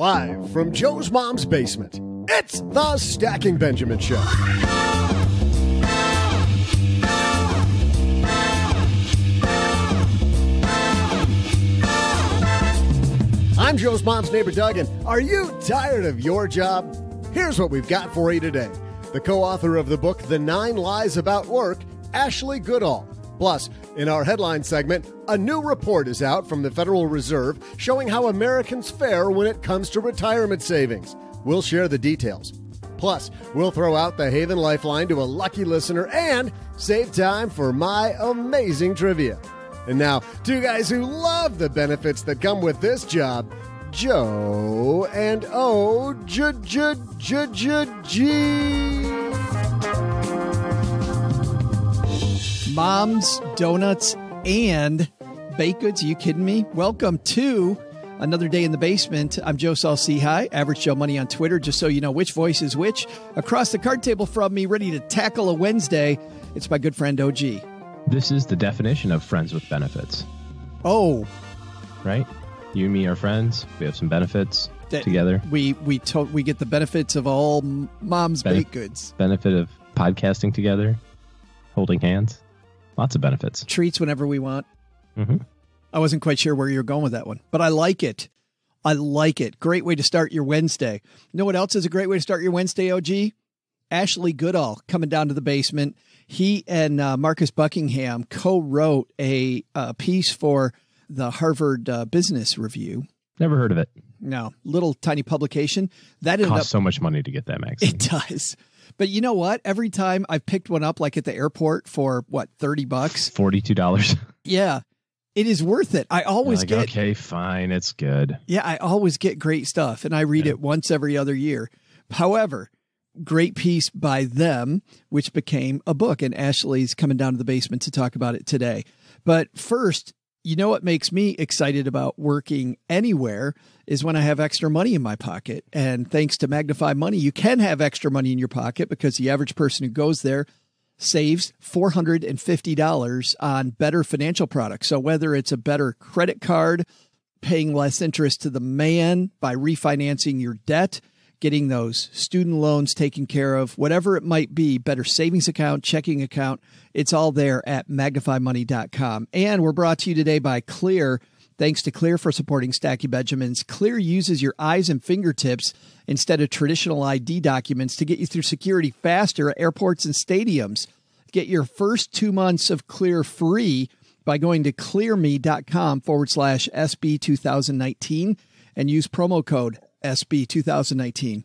Live from Joe's mom's basement, it's the Stacking Benjamin Show. I'm Joe's mom's neighbor, Doug, and are you tired of your job? Here's what we've got for you today. The co-author of the book, The Nine Lies About Work, Ashley Goodall. Plus, in our headline segment, a new report is out from the Federal Reserve showing how Americans fare when it comes to retirement savings. We'll share the details. Plus, we'll throw out the Haven Lifeline to a lucky listener and save time for my amazing trivia. And now, two guys who love the benefits that come with this job, Joe and Moms, donuts, and baked goods. Are you kidding me? Welcome to another day in the basement. I'm Joe Saul-Sehy, Average Joe Money on Twitter, just so you know which voice is which. Across the card table from me, ready to tackle a Wednesday, it's my good friend OG. This is the definition of friends with benefits. Oh. Right? You and me are friends. We have some benefits together. We get the benefits of all mom's baked goods. Benefit of podcasting together, holding hands. Lots of benefits. Treats whenever we want. Mm-hmm. I wasn't quite sure where you were going with that one, but I like it. I like it. Great way to start your Wednesday. You know what else is a great way to start your Wednesday, OG? Ashley Goodall coming down to the basement. He and Marcus Buckingham co-wrote a piece for the Harvard Business Review. Never heard of it. No. Little tiny publication. That ended costs so much money to get that magazine. It does. But you know what? Every time I've picked one up, like at the airport for what, $30? $42. Yeah. It is worth it. I always like, get... Okay, fine. It's good. Yeah. I always get great stuff and I read it once every other year. However, great piece by them, which became a book, and Ashley's coming down to the basement to talk about it today. But first, you know what makes me excited about working anywhere is when I have extra money in my pocket. And thanks to Magnify Money, you can have extra money in your pocket because the average person who goes there saves $450 on better financial products. So whether it's a better credit card, paying less interest to the man by refinancing your debt, getting those student loans taken care of, whatever it might be, better savings account, checking account, it's all there at magnifymoney.com. And we're brought to you today by Clear. Thanks to Clear for supporting Stacking Benjamins. Clear uses your eyes and fingertips instead of traditional ID documents to get you through security faster at airports and stadiums. Get your first 2 months of Clear free by going to clearme.com/SB2019 and use promo code SB2019.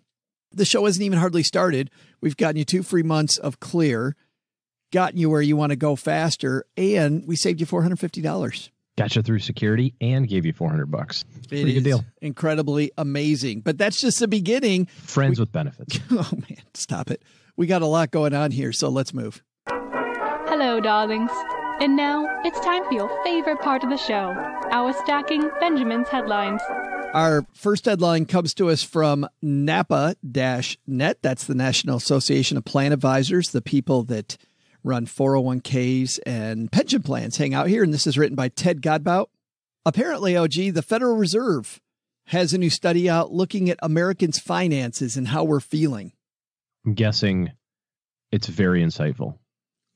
The show hasn't even hardly started. We've gotten you 2 free months of Clear, gotten you where you want to go faster, and we saved you $450. Got you through security and gave you $400. Pretty good deal. Incredibly amazing. But that's just the beginning. Friends with benefits. Oh man, stop it. We got a lot going on here, so let's move. Hello, darlings. And now it's time for your favorite part of the show, our Stacking Benjamin's headlines. Our first headline comes to us from NAPA-NET. That's the National Association of Plan Advisors, the people that run 401ks and pension plans hang out here. And this is written by Ted Godbout. Apparently, OG, the Federal Reserve has a new study out looking at Americans' finances and how we're feeling. I'm guessing it's very insightful.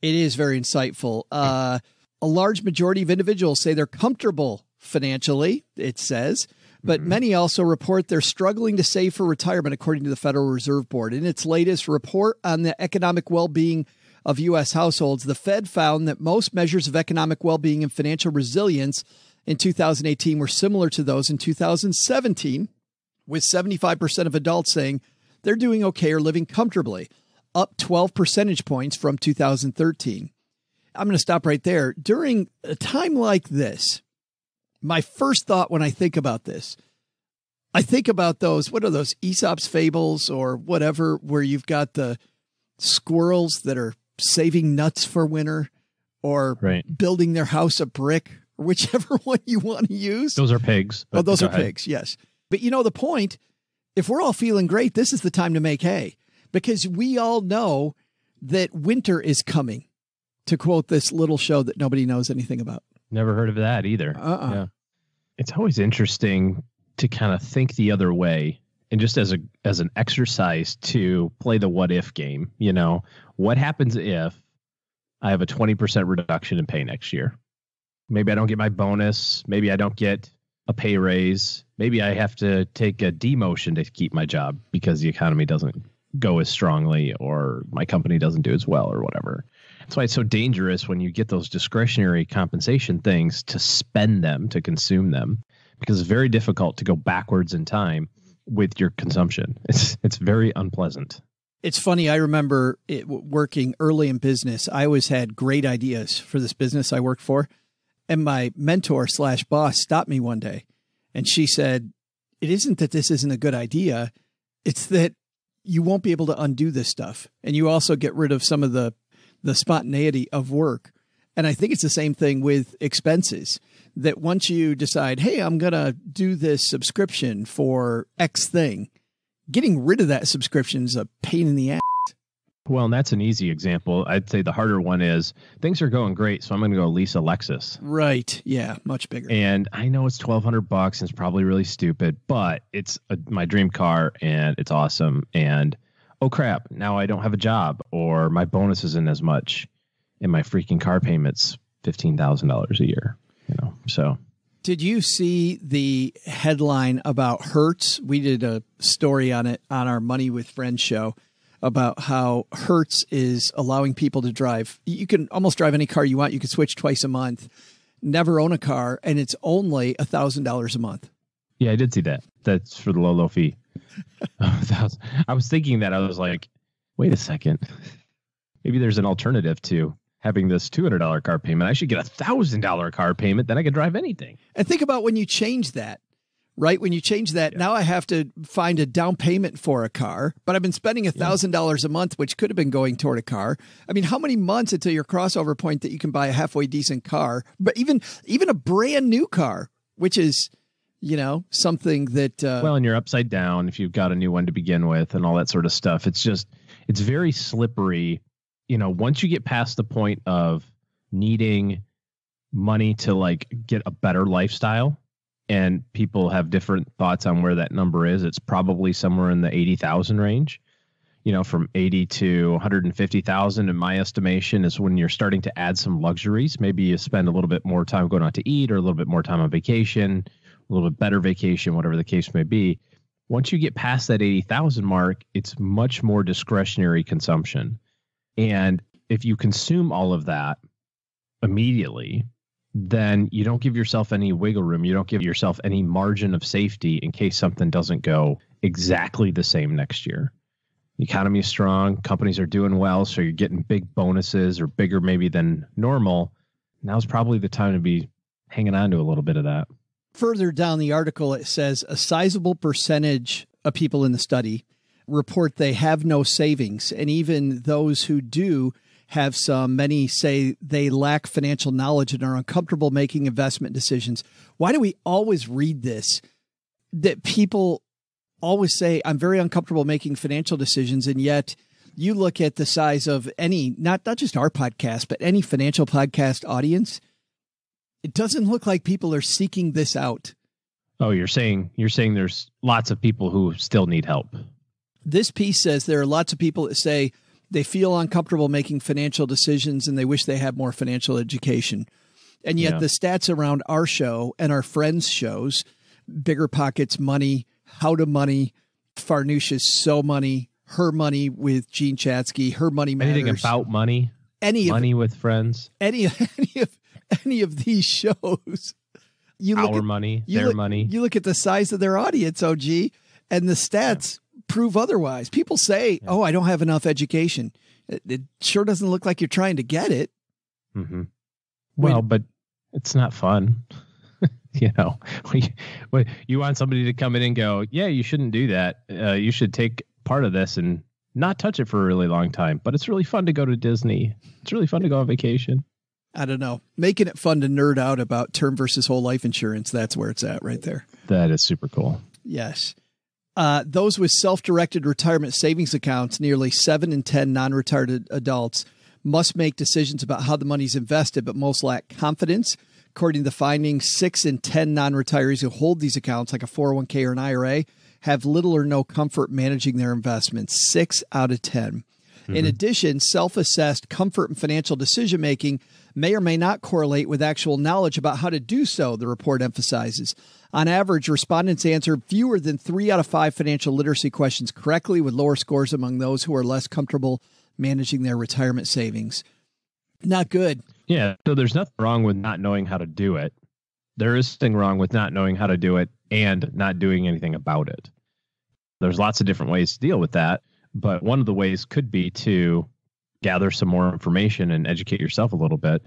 It is very insightful. A large majority of individuals say they're comfortable financially, it says. But many also report they're struggling to save for retirement, according to the Federal Reserve Board. In its latest report on the economic well-being of U.S. households, the Fed found that most measures of economic well-being and financial resilience in 2018 were similar to those in 2017, with 75% of adults saying they're doing okay or living comfortably, up 12 percentage points from 2013. I'm going to stop right there. During a time like this, my first thought when I think about this, I think about those, what are those, Aesop's fables or whatever, where you've got the squirrels that are saving nuts for winter or building their house of brick, or whichever one you want to use. Those are pigs. Oh, those are pigs. Yes. But you know, the point, if we're all feeling great, this is the time to make hay because we all know that winter is coming, to quote this little show that nobody knows anything about. Never heard of that either. Yeah. It's always interesting to kind of think the other way, and just as an exercise to play the what if game. You know, what happens if I have a 20% reduction in pay next year? Maybe I don't get my bonus. Maybe I don't get a pay raise. Maybe I have to take a demotion to keep my job because the economy doesn't go as strongly, or my company doesn't do as well, or whatever. That's why it's so dangerous when you get those discretionary compensation things to spend them, to consume them, because it's very difficult to go backwards in time with your consumption. It's very unpleasant. It's funny. I remember working early in business. I always had great ideas for this business I worked for. And my mentor slash boss stopped me one day and she said, it isn't that this isn't a good idea. It's that you won't be able to undo this stuff. And you also get rid of some of the spontaneity of work. And I think it's the same thing with expenses, that once you decide, hey, I'm going to do this subscription for X thing, getting rid of that subscription is a pain in the ass. Well, and that's an easy example. I'd say the harder one is things are going great, so I'm going to go lease a Lexus. Right. Yeah. Much bigger. And I know it's $1,200 and it's probably really stupid, but it's my dream car and it's awesome. And oh crap, now I don't have a job, or my bonus isn't as much, and my freaking car payment's $15,000 a year. You know, so. Did you see the headline about Hertz? We did a story on it on our Money with Friends show about how Hertz is allowing people to drive. You can almost drive any car you want. You can switch twice a month, never own a car, and it's only $1,000 a month. Yeah, I did see that. That's for the low fee. I was thinking that. I was like, wait a second. Maybe there's an alternative to having this $200 car payment. I should get $1,000 car payment. Then I could drive anything. And think about when you change that. Right. When you change that, yeah. Now I have to find a down payment for a car, but I've been spending $1,000 a month, which could have been going toward a car. I mean, how many months until your crossover point that you can buy a halfway decent car, but even a brand new car, which is, you know, something that, well, and you're upside down if you've got a new one to begin with and all that sort of stuff. It's just, it's very slippery. You know, once you get past the point of needing money to like get a better lifestyle, and people have different thoughts on where that number is. It's probably somewhere in the 80,000 range, you know, from 80 to 150,000. In my estimation is when you're starting to add some luxuries. Maybe you spend a little bit more time going out to eat, or a little bit more time on vacation, a little bit better vacation, whatever the case may be. Once you get past that 80,000 mark, it's much more discretionary consumption. And if you consume all of that immediately, then you don't give yourself any wiggle room. You don't give yourself any margin of safety in case something doesn't go exactly the same next year. The economy is strong. Companies are doing well. So you're getting big bonuses, or bigger maybe than normal. Now's probably the time to be hanging on to a little bit of that. Further down the article, it says a sizable percentage of people in the study report they have no savings. And even those who do have some, many say they lack financial knowledge and are uncomfortable making investment decisions. Why do we always read this, that people always say, I'm very uncomfortable making financial decisions? And yet you look at the size of any, not just our podcast, but any financial podcast audience, it doesn't look like people are seeking this out. Oh, you're saying there's lots of people who still need help. This piece says there are lots of people that say, they feel uncomfortable making financial decisions and they wish they had more financial education. And yet the stats around our show and our friends' shows, Bigger Pockets Money, How to Money, Farnoosh's So Money, Her Money with Gene Chatsky, Her Money Matters. Anything about money, money with friends, any of these shows. You look Our money, their money. You look at the size of their audience, OG, and the stats prove otherwise. People say, oh, I don't have enough education. It sure doesn't look like you're trying to get it. Mm-hmm. Well, but it's not fun. You know, you want somebody to come in and go, yeah, you shouldn't do that. You should take part of this and not touch it for a really long time. But it's really fun to go to Disney. It's really fun to go on vacation. I don't know. Making it fun to nerd out about term versus whole life insurance. That's where it's at right there. That is super cool. Yes. Those with self-directed retirement savings accounts, nearly 7 in 10 non-retired adults must make decisions about how the money's invested, but most lack confidence, According to the findings, 6 in 10 non-retirees who hold these accounts, like a 401k or an IRA, have little or no comfort managing their investments. 6 out of 10. Mm-hmm. In addition, self-assessed comfort and financial decision-making may or may not correlate with actual knowledge about how to do so, the report emphasizes. On average, respondents answer fewer than 3 out of 5 financial literacy questions correctly, with lower scores among those who are less comfortable managing their retirement savings. Not good. Yeah. So there's nothing wrong with not knowing how to do it. There is something wrong with not knowing how to do it and not doing anything about it. There's lots of different ways to deal with that. But one of the ways could be to gather some more information and educate yourself a little bit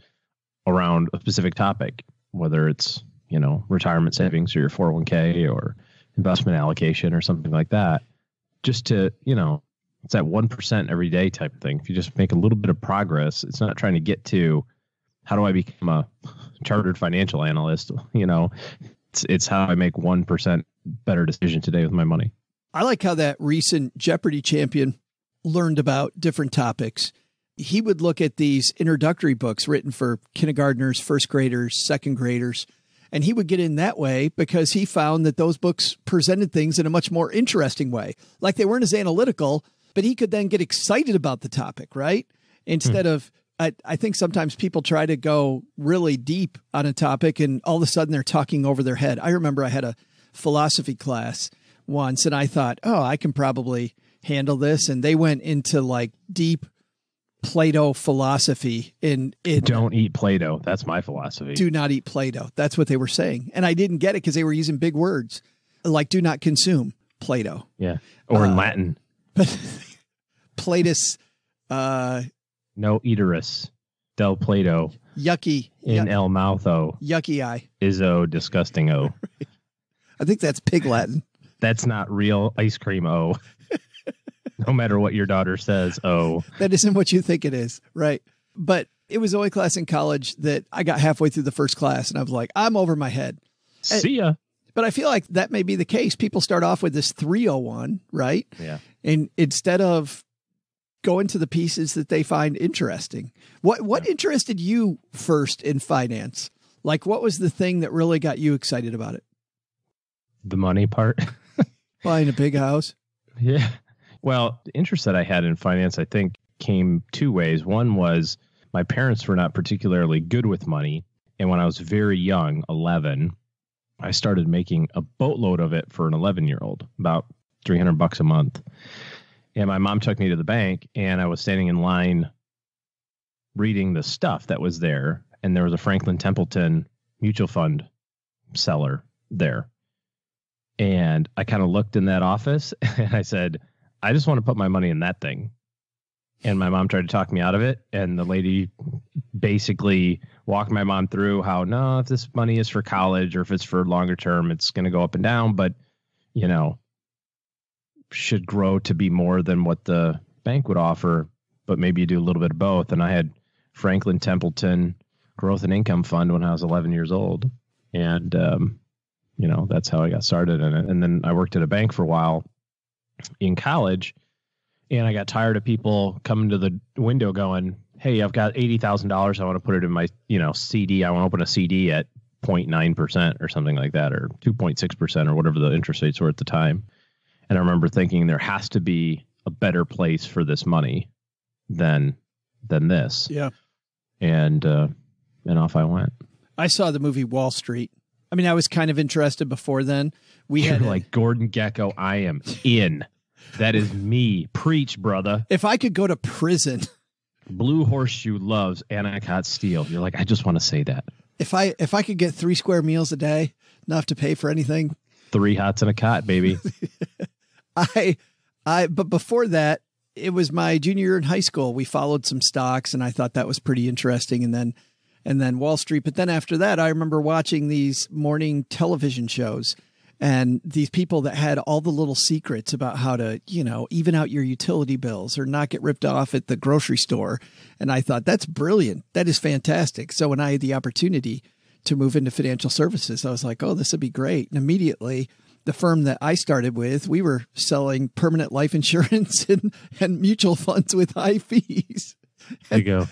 around a specific topic, whether it's, you know, retirement savings or your 401k or investment allocation or something like that, just to, you know, it's that 1% every day type of thing. If you just make a little bit of progress, it's not trying to get to how do I become a chartered financial analyst? You know, it's how I make 1% better decision today with my money. I like how that recent Jeopardy champion learned about different topics. He would look at these introductory books written for kindergartners, first graders, second graders, and he would get in that way because he found that those books presented things in a much more interesting way. Like they weren't as analytical, but he could then get excited about the topic, right? Instead of, I think sometimes people try to go really deep on a topic and all of a sudden they're talking over their head. I remember I had a philosophy class once and I thought, oh, I can probably handle this. And they went into like deep Plato philosophy. Don't eat Plato. That's my philosophy. Do not eat Plato. That's what they were saying. And I didn't get it because they were using big words like do not consume Plato. Yeah. Or in Latin. But Platus, no eaterus, del Plato, yucky in el moutho, yucky eye, iso disgusting o. Right. I think that's pig Latin. That's not real ice cream. Oh, no matter what your daughter says. Oh, that isn't what you think it is. Right. But it was the only class in college that I got halfway through the first class and I was like, I'm over my head. See ya. But I feel like that may be the case. People start off with this 301, right? Yeah. And instead of going to the pieces that they find interesting, what interested you first in finance? Like, what was the thing that really got you excited about it? The money part. Buying a big house. Yeah. Well, the interest that I had in finance, I think, came two ways. One was my parents were not particularly good with money. And when I was very young, 11, I started making a boatload of it for an 11-year-old, about $300 a month. And my mom took me to the bank and I was standing in line reading the stuff that was there. And there was a Franklin Templeton mutual fund seller there. And I kind of looked in that office and I said, I just want to put my money in that thing. And my mom tried to talk me out of it. And the lady basically walked my mom through how, no, if this money is for college or if it's for longer term, it's going to go up and down, but, you know, should grow to be more than what the bank would offer, but maybe you do a little bit of both. And I had Franklin Templeton Growth and Income Fund when I was 11 years old. And, you know, that's how I got started in it. And then I worked at a bank for a while in college. And I got tired of people coming to the window going, hey, I've got $80,000. I want to put it in my, you know, CD. I want to open a CD at 0.9% or something like that, or 2.6% or whatever the interest rates were at the time. And I remember thinking there has to be a better place for this money than this. Yeah. And off I went. I saw the movie Wall Street. I mean, I was kind of interested before then. You're like Gordon Gekko. I am in. That is me. Preach, brother. If I could go to prison. Blue Horseshoe loves Anacott Steel. You're like, I just want to say that. If I could get 3 square meals a day, enough to pay for anything. 3 hots and a cot, baby. But before that, it was my junior year in high school. We followed some stocks and I thought that was pretty interesting. And then Wall Street. But then after that, I remember watching these morning television shows and these people that had all the little secrets about how to, you know, even out your utility bills or not get ripped off at the grocery store. And I thought, that's brilliant. That is fantastic. So when I had the opportunity to move into financial services, I was like, oh, this would be great. And immediately the firm that I started with, we were selling permanent life insurance and mutual funds with high fees. They go,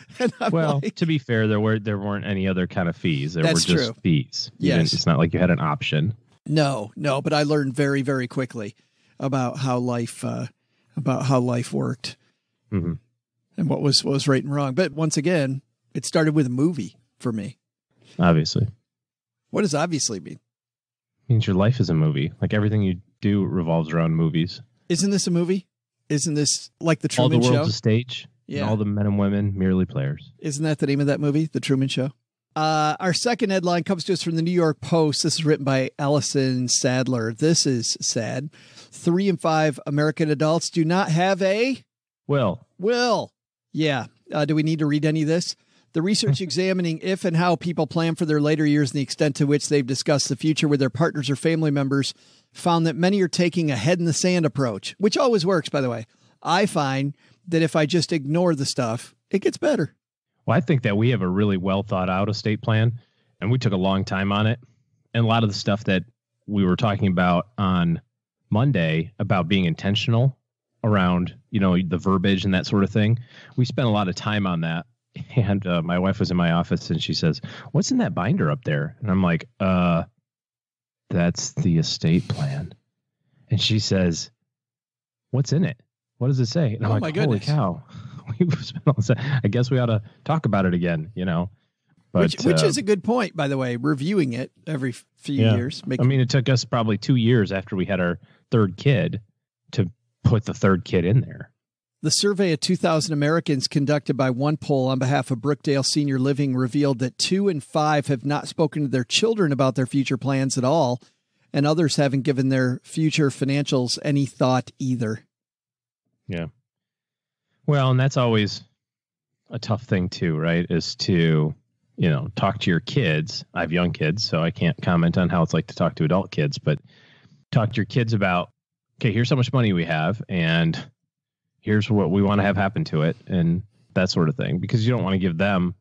well, like, to be fair, there weren't any other kind of fees. There were just fees. Yes. It's not like you had an option. No. But I learned very, very quickly about how life worked, mm-hmm. and what was right and wrong. But once again, it started with a movie for me. Obviously. What does obviously mean? It means your life is a movie. Like everything you do revolves around movies. Isn't this a movie? Isn't this like the Truman Show? All the world's a stage. Yeah. And all the men and women merely players. Isn't that the name of that movie, The Truman Show? Our second headline comes to us from the New York Post. This is written by Allison Sadler. This is sad. 3 in 5 American adults do not have a... Will. Yeah. Do we need to read any of this? The research examining if and how people plan for their later years and the extent to which they've discussed the future with their partners or family members found that many are taking a head-in-the-sand approach, which always works, by the way. I find that if I just ignore the stuff, it gets better. Well, I think that we have a really well thought out estate plan, and we took a long time on it. And a lot of the stuff that we were talking about on Monday about being intentional around, the verbiage and that sort of thing, we spent a lot of time on that. And my wife was in my office and she says, "What's in that binder up there?" And I'm like, "That's the estate plan." And she says, "What's in it? What does it say?" And I'm like, "Holy cow! We've spent all this. I guess we ought to talk about it again." But which is a good point, by the way. Reviewing it every few years. It took us probably 2 years after we had our third kid to put the third kid in there. The survey of 2,000 Americans conducted by one poll on behalf of Brookdale Senior Living revealed that 2 in 5 have not spoken to their children about their future plans at all, and others haven't given their future financials any thought either. Yeah. Well, and that's always a tough thing too, right? Is to, talk to your kids. I have young kids, so I can't comment on how it's like to talk to adult kids, but talk to your kids about, okay, here's how much money we have and here's what we want to have happen to it and that sort of thing, because you don't want to give them,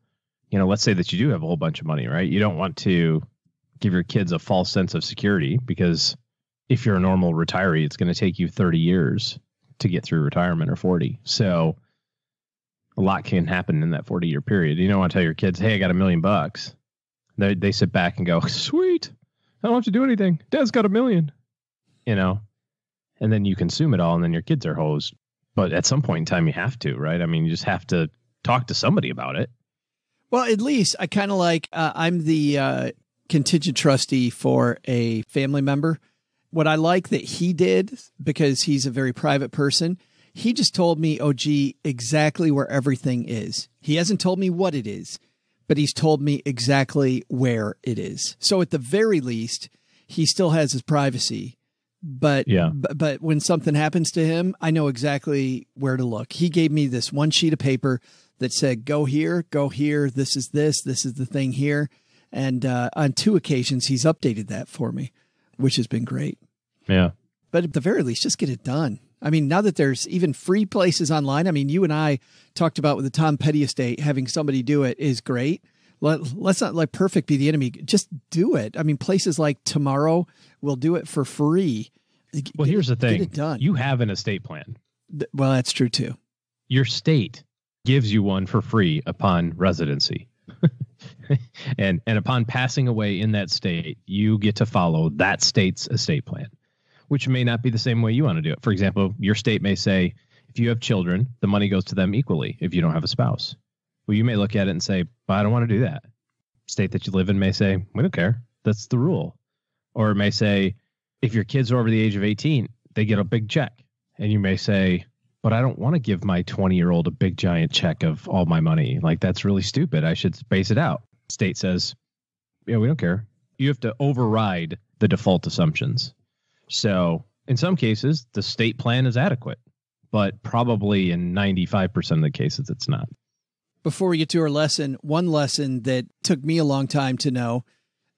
let's say that you do have a whole bunch of money, right? You don't want to give your kids a false sense of security, because if you're a normal retiree, it's going to take you 30 years to get through retirement, or 40. So a lot can happen in that 40-year period. You don't want to tell your kids, "Hey, I got $1 million bucks. They sit back and go, "Sweet. I don't have to do anything. Dad's got $1 million, and then you consume it all. And then your kids are hosed. But at some point in time, you have to, right? You just have to talk to somebody about it. Well, at least I kind of like, I'm the contingent trustee for a family member. What I like that he did, because he's a very private person, he just told me, exactly where everything is. He hasn't told me what it is, but he's told me exactly where it is. So at the very least, he still has his privacy. But but when something happens to him, I know exactly where to look. He gave me this one sheet of paper that said, go here, this is the thing here. And on 2 occasions, he's updated that for me, which has been great. Yeah. But at the very least, just get it done. Now that there's even free places online, you and I talked about with the Tom Petty estate, having somebody do it is great. Let's not let perfect be the enemy. Just do it. Places like Tomorrow will do it for free. Well, here's the thing. Get it done. You have an estate plan. Well, that's true too. Your state gives you one for free upon residency. And upon passing away in that state, you get to follow that state's estate plan, which may not be the same way you want to do it. For example, your state may say, if you have children, the money goes to them equally if you don't have a spouse. Well, you may look at it and say, but I don't want to do that. State that you live in may say, we don't care. That's the rule. Or it may say, if your kids are over the age of 18, they get a big check. And you may say, but I don't want to give my 20-year-old a big giant check of all my money. Like, that's really stupid. I should space it out. State says, yeah, we don't care. You have to override the default assumptions. So in some cases, the state plan is adequate, but probably in 95% of the cases, it's not. Before we get to our lesson, one lesson that took me a long time to know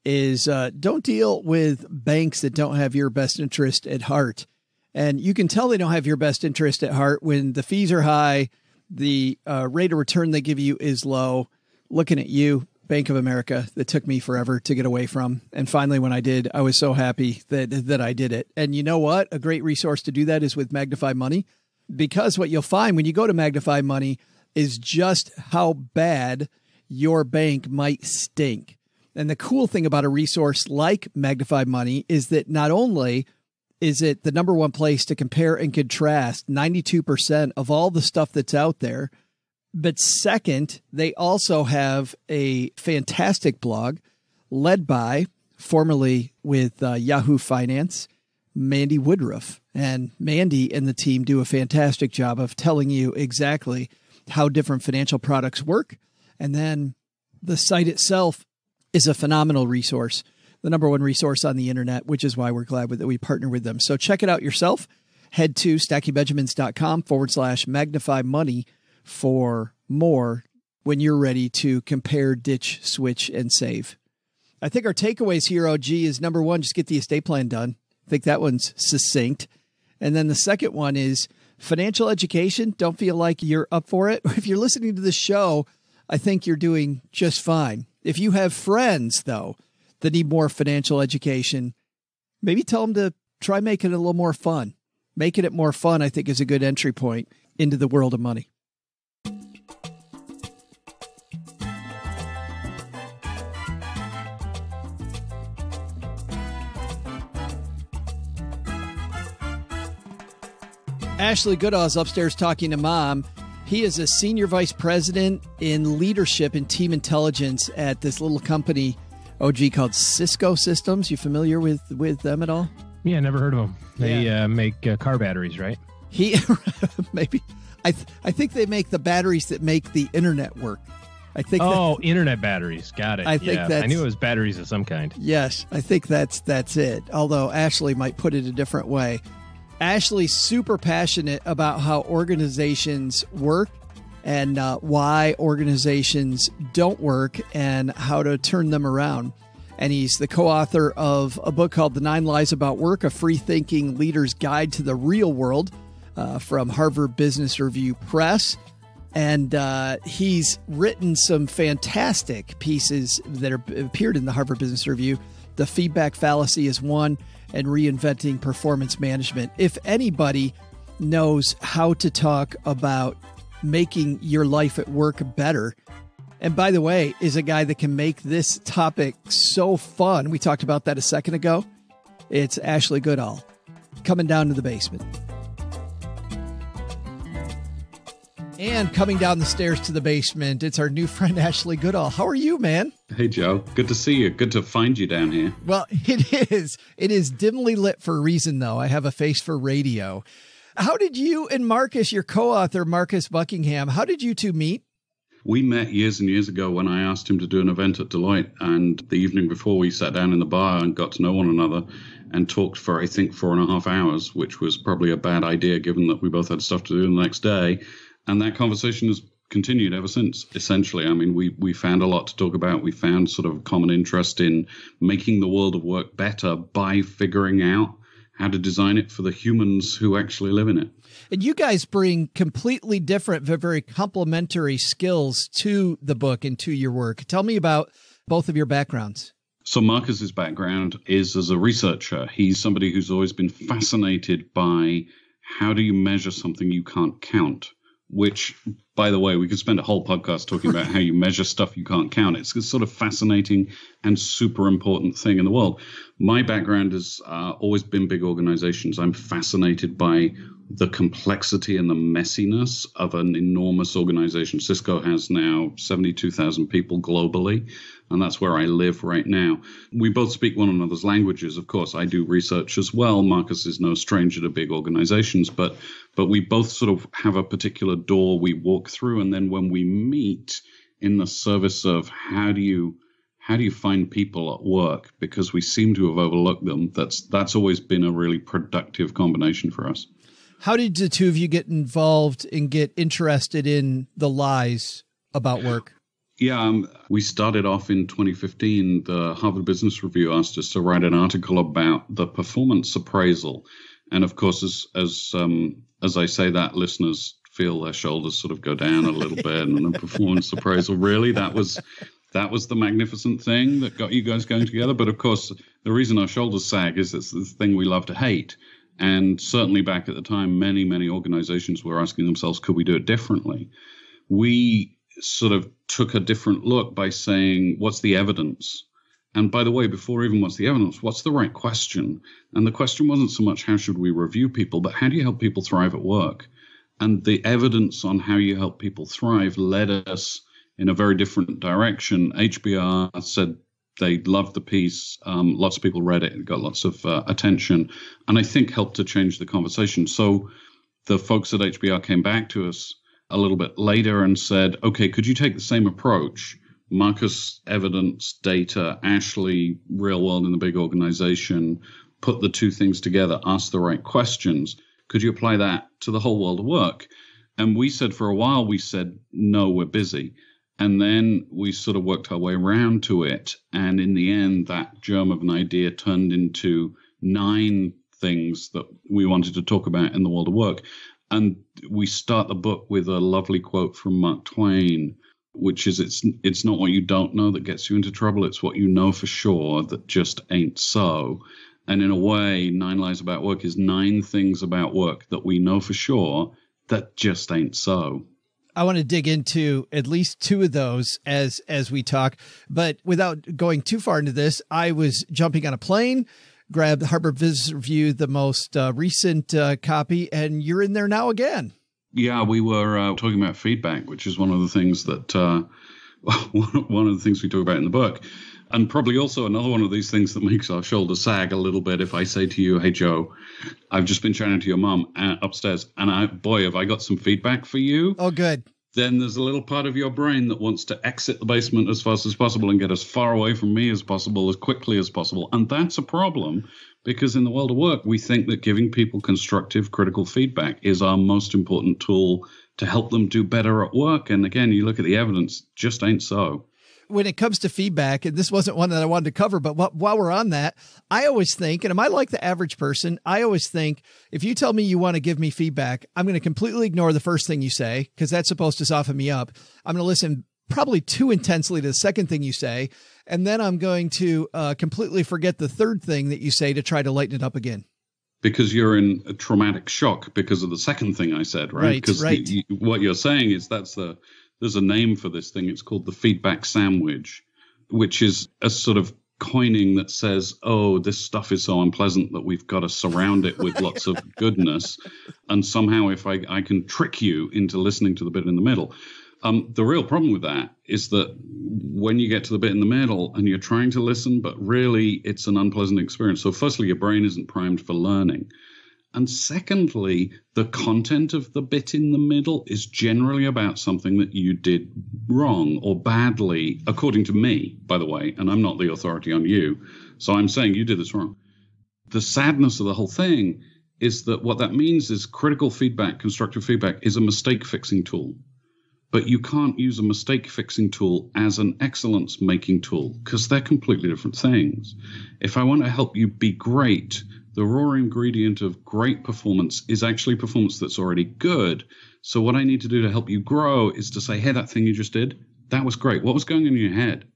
is don't deal with banks that don't have your best interest at heart. And you can tell they don't have your best interest at heart when the fees are high, the rate of return they give you is low. Looking at you, Bank of America, that took me forever to get away from. And finally, when I did, I was so happy that I did it. And you know what? A great resource to do that is with Magnify Money, because what you'll find when you go to Magnify Money, is just how bad your bank might stink. And the cool thing about a resource like Magnify Money is that not only is it the number one place to compare and contrast 92% of all the stuff that's out there, but second, they also have a fantastic blog led by, formerly with Yahoo Finance, Mandy Woodruff. And Mandy and the team do a fantastic job of telling you exactly how different financial products work. And then the site itself is a phenomenal resource, the number one resource on the internet, which is why we're glad that we partner with them. So check it out yourself. Head to stackingbenjamins.com/magnifymoney for more when you're ready to compare, ditch, switch, and save. I think our takeaways here, OG, is number one, just get the estate plan done. I think that one's succinct. And then the second one is financial education. Don't feel like you're up for it. If you're listening to the show, I think you're doing just fine. If you have friends, though, that need more financial education, maybe tell them to try making it a little more fun. Making it more fun, I think, is a good entry point into the world of money. Ashley Goodall is upstairs talking to Mom. He is a senior vice president in leadership and team intelligence at this little company, OG, called Cisco Systems. You familiar with them at all? Yeah, never heard of them. They make car batteries, right? Maybe. I think they make the batteries that make the internet work. I think. Oh, internet batteries. Got it. I knew it was batteries of some kind. Yes, I think that's it. Although Ashley might put it a different way. Ashley's super passionate about how organizations work and why organizations don't work and how to turn them around. And he's the co-author of a book called The Nine Lies About Work, A Free-Thinking Leader's Guide to the Real World from Harvard Business Review Press. And he's written some fantastic pieces that appeared in the Harvard Business Review. The Feedback Fallacy is one, and Reinventing Performance Management. If anybody knows how to talk about making your life at work better. And by the way, is a guy that can make this topic so fun. We talked about that a second ago. It's Ashley Goodall coming down to the basement. And coming down the stairs to the basement, it's our new friend, Ashley Goodall. How are you, man? Hey, Joe. Good to see you. Good to find you down here. Well, it is. It is dimly lit for a reason, though. I have a face for radio. How did you and Marcus, your co-author, Marcus Buckingham, how did you two meet? We met years and years ago when I asked him to do an event at Deloitte. And the evening before, we sat down in the bar and got to know one another and talked for, I think, 4.5 hours, which was probably a bad idea, given that we both had stuff to do the next day. And that conversation has continued ever since, essentially. I mean, we found a lot to talk about. We found sort of a common interest in making the world of work better by figuring out how to design it for the humans who actually live in it. And you guys bring completely different, but very complementary skills to the book and to your work. Tell me about both of your backgrounds. So Marcus's background is as a researcher. He's somebody who's always been fascinated by how do you measure something you can't count? Which, by the way, we could spend a whole podcast talking about how you measure stuff you can't count. It's a sort of fascinating and super important thing in the world. My background has always been big organizations. I'm fascinated by the complexity and the messiness of an enormous organization. Cisco has now 72,000 people globally, and that's where I live right now. We both speak one another's languages. Of course, I do research as well. Marcus is no stranger to big organizations, but we both sort of have a particular door we walk through. And then when we meet in the service of how do you find people at work, because we seem to have overlooked them, that's always been a really productive combination for us. How did the two of you get involved and get interested in the lies about work? Yeah, we started off in 2015. The Harvard Business Review asked us to write an article about the performance appraisal. And of course, as I say that, listeners feel their shoulders sort of go down a little bit. And the performance appraisal, really, that was the magnificent thing that got you guys going together. But of course, the reason our shoulders sag is it's the thing we love to hate. And certainly back at the time, many, many organizations were asking themselves, could we do it differently? we sort of took a different look by saying, what's the evidence? And by the way, before even what's the evidence, what's the right question? And the question wasn't so much how should we review people, but how do you help people thrive at work? And the evidence on how you help people thrive led us in a very different direction. HBR said they loved the piece. Lots of people read it and got lots of attention, and I think helped to change the conversation. So the folks at HBR came back to us a little bit later and said, okay, could you take the same approach? Marcus, evidence, data, Ashley, real world in the big organization, put the two things together, ask the right questions. Could you apply that to the whole world of work? And we said for a while, we said, no, we're busy. And then we sort of worked our way around to it. And in the end, that germ of an idea turned into 9 things that we wanted to talk about in the world of work. And we start the book with a lovely quote from Mark Twain, which is, it's not what you don't know that gets you into trouble. It's what you know for sure that just ain't so. And in a way, 9 Lies About Work is 9 things about work that we know for sure that just ain't so. I want to dig into at least 2 of those as we talk, but without going too far into this, I was jumping on a plane, grabbed the Harvard Business Review, the most recent copy, and you're in there now again. Yeah, we were talking about feedback, which is one of the things that one of the things we talk about in the book. And probably also another one of these things that makes our shoulders sag a little bit. If I say to you, hey, Joe, I've just been chatting to your mom upstairs, and boy, have I got some feedback for you. Oh, good. Then there's a little part of your brain that wants to exit the basement as fast as possible and get as far away from me as possible, as quickly as possible. And that's a problem because in the world of work, we think that giving people constructive, critical feedback is our most important tool to help them do better at work. And again, you look at the evidence, just ain't so. When it comes to feedback, and this wasn't one that I wanted to cover, but while we're on that, I always think, and am I like the average person? I always think if you tell me you want to give me feedback, I'm going to completely ignore the first thing you say because that's supposed to soften me up. I'm going to listen probably too intensely to the second thing you say, and then I'm going to completely forget the third thing that you say to try to lighten it up again. Because you're in a traumatic shock because of the second thing I said, right? Because what you're saying is there's a name for this thing. It's called the feedback sandwich, which is a sort of coining that says, oh, this stuff is so unpleasant that we've got to surround it with lots of goodness. And somehow if I can trick you into listening to the bit in the middle. The real problem with that is that when you get to the bit in the middle and you're trying to listen, but really it's an unpleasant experience. So firstly, your brain isn't primed for learning. And secondly, the content of the bit in the middle is generally about something that you did wrong or badly, according to me, by the way, and I'm not the authority on you. So I'm saying you did this wrong. The sadness of the whole thing is that what that means is critical feedback, constructive feedback is a mistake fixing tool. But you can't use a mistake fixing tool as an excellence making tool because they're completely different things. If I want to help you be great, the raw ingredient of great performance is actually performance that's already good. So what I need to do to help you grow is to say, hey, that thing you just did, that was great. What was going on in your head?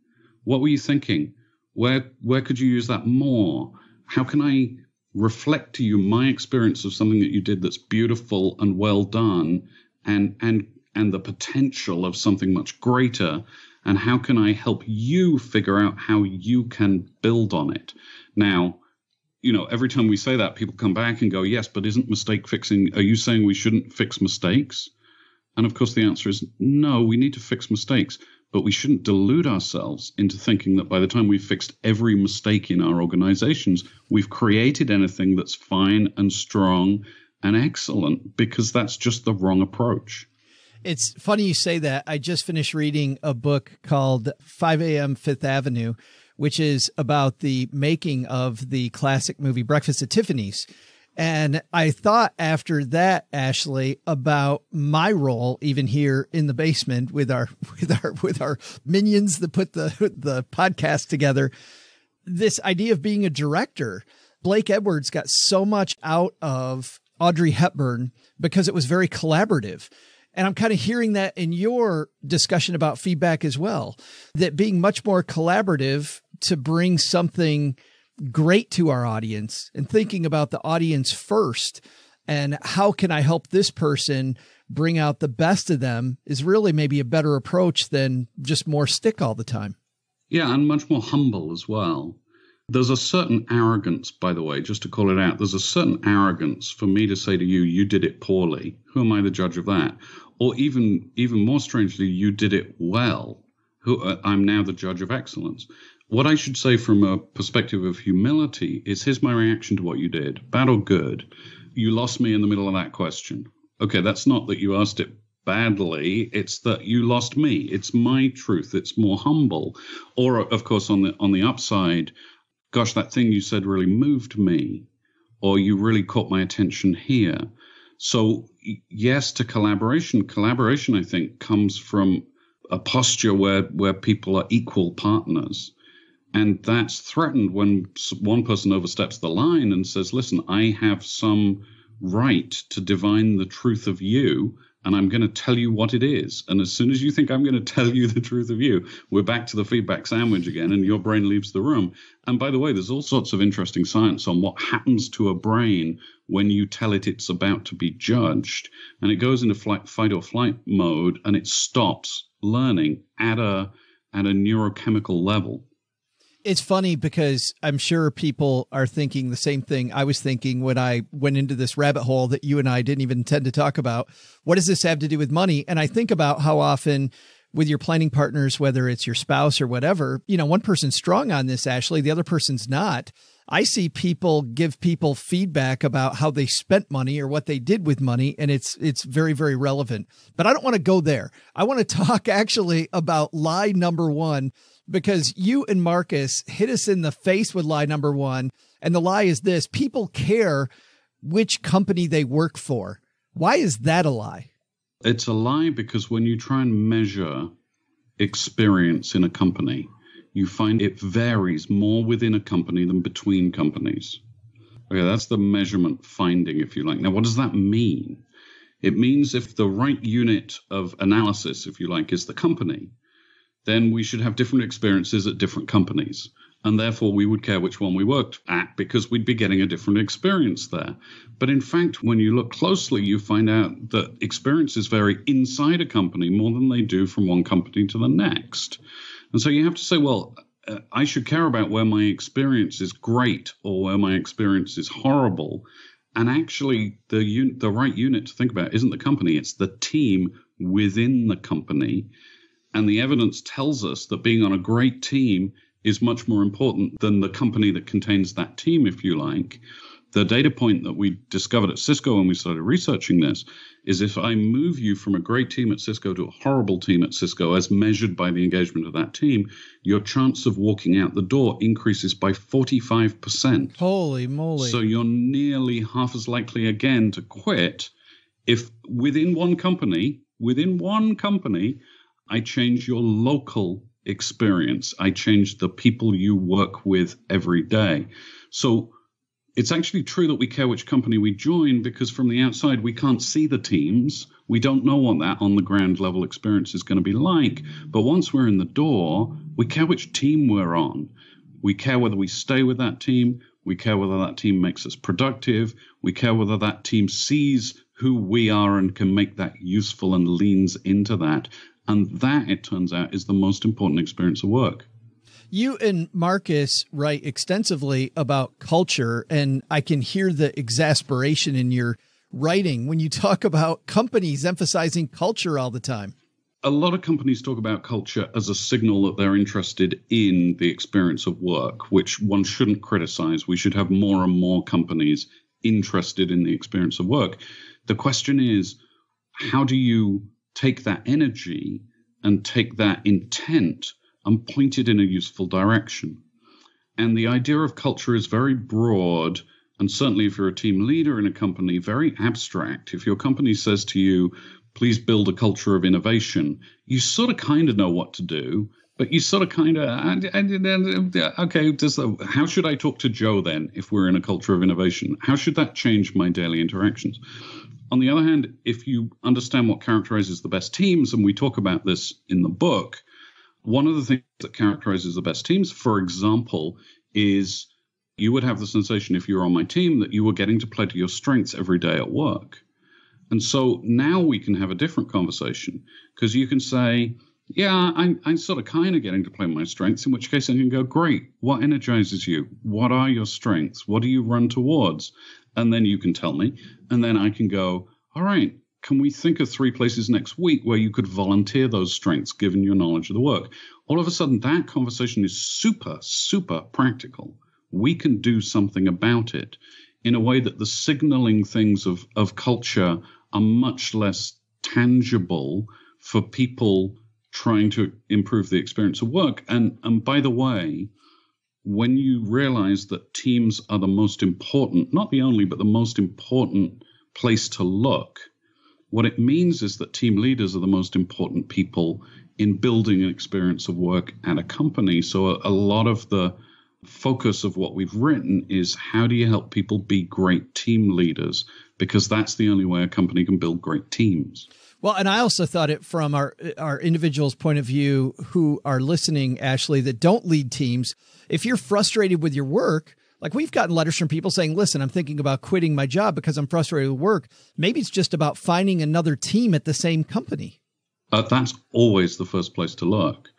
What were you thinking? Where could you use that more? How can I reflect to you my experience of something that you did that's beautiful and well done and the potential of something much greater? And how can I help you figure out how you can build on it? Now, you know, every time we say that, people come back and go, yes, but isn't mistake fixing, are you saying we shouldn't fix mistakes? And of course, the answer is no, we need to fix mistakes, but we shouldn't delude ourselves into thinking that by the time we've fixed every mistake in our organizations, we've created anything that's fine and strong and excellent, because that's just the wrong approach. It's funny you say that. I just finished reading a book called 5 a.m. Fifth Avenue, which is about the making of the classic movie Breakfast at Tiffany's. And I thought after that, Ashley, about my role even here in the basement with our minions that put the podcast together. This idea of being a director, Blake Edwards got so much out of Audrey Hepburn because it was very collaborative. And I'm kind of hearing that in your discussion about feedback as well, that being much more collaborative to bring something great to our audience and thinking about the audience first and how can I help this person bring out the best of them is really maybe a better approach than just more stick all the time. Yeah, and much more humble as well. There's a certain arrogance, by the way, just to call it out. There's a certain arrogance for me to say to you, you did it poorly. Who am I the judge of that? Or even more strangely, you did it well. I'm now the judge of excellence. What I should say from a perspective of humility is, here's my reaction to what you did, bad or good. You lost me in the middle of that question. Okay, that's not that you asked it badly, it's that you lost me. It's my truth. It's more humble. Or, of course, on the upside, gosh, that thing you said really moved me, or you really caught my attention here. So yes, to collaboration. Collaboration, I think, comes from a posture where people are equal partners. And that's threatened when one person oversteps the line and says, listen, I have some right to divine the truth of you, and I'm going to tell you what it is. And as soon as you think I'm going to tell you the truth of you, we're back to the feedback sandwich again, and your brain leaves the room. And by the way, there's all sorts of interesting science on what happens to a brain when you tell it it's about to be judged. And it goes into fight or flight mode, and it stops learning at a neurochemical level. It's funny because I'm sure people are thinking the same thing I was thinking when I went into this rabbit hole that you and I didn't even intend to talk about. What does this have to do with money? And I think about how often with your planning partners, whether it's your spouse or whatever, you know, one person's strong on this, Ashley, the other person's not. I see people give people feedback about how they spent money or what they did with money, and it's very, very relevant. But I don't want to go there. I want to talk actually about lie number one, because you and Marcus hit us in the face with lie number one. And the lie is this: people care which company they work for. Why is that a lie? It's a lie because when you try and measure experience in a company, you find it varies more within a company than between companies. Okay, that's the measurement finding, if you like. Now, what does that mean? It means if the right unit of analysis, if you like, is the company, then we should have different experiences at different companies. And therefore, we would care which one we worked at because we'd be getting a different experience there. But in fact, when you look closely, you find out that experiences vary inside a company more than they do from one company to the next. And so you have to say, well, I should care about where my experience is great or where my experience is horrible. And actually, the right unit to think about isn't the company. It's the team within the company. And the evidence tells us that being on a great team is much more important than the company that contains that team, if you like. The data point that we discovered at Cisco when we started researching this is if I move you from a great team at Cisco to a horrible team at Cisco, as measured by the engagement of that team, your chance of walking out the door increases by 45%. Holy moly. So you're nearly half as likely again to quit if within one company, I change your local experience. I change the people you work with every day. So it's actually true that we care which company we join because from the outside, we can't see the teams. We don't know what that on the ground level experience is going to be like. But once we're in the door, we care which team we're on. We care whether we stay with that team. We care whether that team makes us productive. We care whether that team sees who we are and can make that useful and leans into that. And that, it turns out, is the most important experience of work. You and Marcus write extensively about culture, and I can hear the exasperation in your writing when you talk about companies emphasizing culture all the time. A lot of companies talk about culture as a signal that they're interested in the experience of work, which one shouldn't criticize. We should have more and more companies interested in the experience of work. The question is, how do you take that energy and take that intent and point it in a useful direction? And the idea of culture is very broad. And certainly if you're a team leader in a company, very abstract. If your company says to you, please build a culture of innovation, you sort of kind of know what to do, but you sort of kind of, okay, how should I talk to Joe then if we're in a culture of innovation? How should that change my daily interactions? On the other hand, if you understand what characterizes the best teams, and we talk about this in the book, one of the things that characterizes the best teams, for example, is you would have the sensation if you were on my team that you were getting to play to your strengths every day at work. And so now we can have a different conversation, because you can say, yeah, I'm sort of kind of getting to play my strengths, in which case I can go, great, what energizes you? What are your strengths? What do you run towards? And then you can tell me, and then I can go, all right, can we think of 3 places next week where you could volunteer those strengths given your knowledge of the work? All of a sudden, that conversation is super, super practical. We can do something about it in a way that the signaling things of culture are much less tangible for people trying to improve the experience of work. And by the way, when you realize that teams are the most important, not the only, but the most important place to look, what it means is that team leaders are the most important people in building an experience of work at a company. So a lot of the focus of what we've written is, how do you help people be great team leaders? Because that's the only way a company can build great teams. Well, and I also thought it from our individuals' point of view who are listening, Ashley, that don't lead teams. If you're frustrated with your work, like we've gotten letters from people saying, listen, I'm thinking about quitting my job because I'm frustrated with work. Maybe it's just about finding another team at the same company. That's always the first place to look.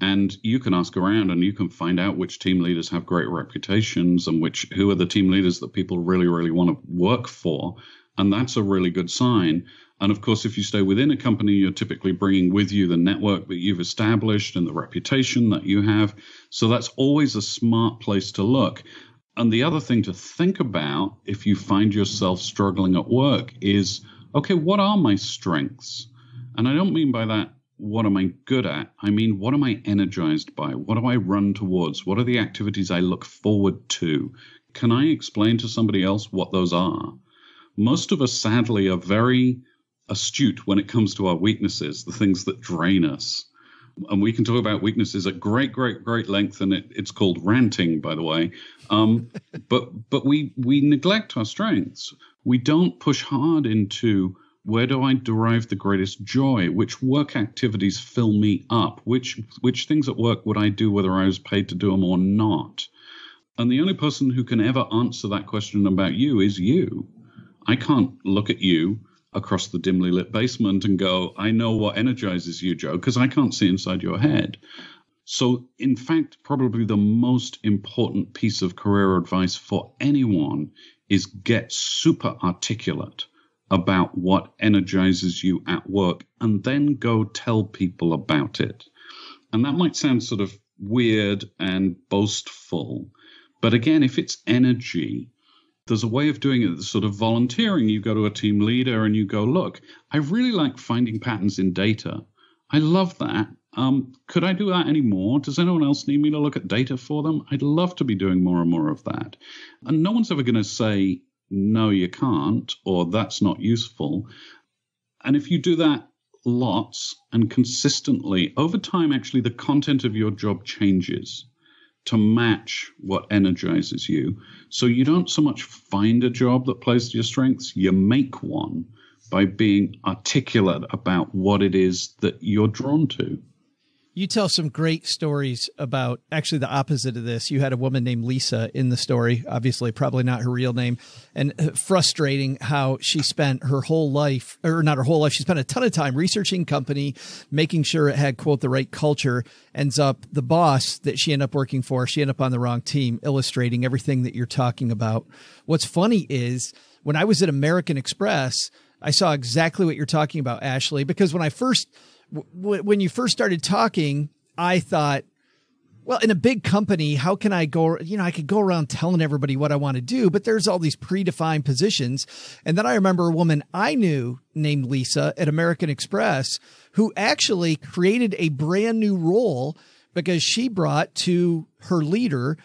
And you can ask around and you can find out which team leaders have great reputations and who are the team leaders that people really, really want to work for. And that's a really good sign. And of course, if you stay within a company, you're typically bringing with you the network that you've established and the reputation that you have. So that's always a smart place to look. And the other thing to think about if you find yourself struggling at work is, okay, what are my strengths? And I don't mean by that, what am I good at? I mean, what am I energized by? What do I run towards? What are the activities I look forward to? Can I explain to somebody else what those are? Most of us, sadly, are very astute when it comes to our weaknesses, the things that drain us. And we can talk about weaknesses at great, great, great length. And it's called ranting, by the way. But we neglect our strengths. We don't push hard into, where do I derive the greatest joy? Which work activities fill me up? Which things at work would I do whether I was paid to do them or not? And the only person who can ever answer that question about you is you. I can't look at you across the dimly lit basement and go, I know what energizes you, Joe, because I can't see inside your head. So in fact, probably the most important piece of career advice for anyone is get super articulate about what energizes you at work and then go tell people about it. And that might sound sort of weird and boastful, but again, if it's energy, there's a way of doing it that's sort of volunteering. You go to a team leader and you go, look, I really like finding patterns in data. I love that. Could I do that anymore? Does anyone else need me to look at data for them? I'd love to be doing more and more of that. And no one's ever going to say, no, you can't, or that's not useful. And if you do that lots and consistently, over time, actually, the content of your job changes to match what energizes you. So you don't so much find a job that plays to your strengths, you make one by being articulate about what it is that you're drawn to. You tell some great stories about actually the opposite of this. You had a woman named Lisa in the story, obviously probably not her real name, and frustrating how she spent her whole life, or not her whole life, she spent a ton of time researching company, making sure it had, quote, the right culture, ends up the boss that she ended up working for, she ended up on the wrong team, illustrating everything that you're talking about. What's funny is when I was at American Express, I saw exactly what you're talking about, Ashley, because when you first started talking, I thought, well, in a big company, how can I go, you know, I could go around telling everybody what I want to do, but there's all these predefined positions. And then I remember a woman I knew named Lisa at American Express who actually created a brand new role because she brought to her leader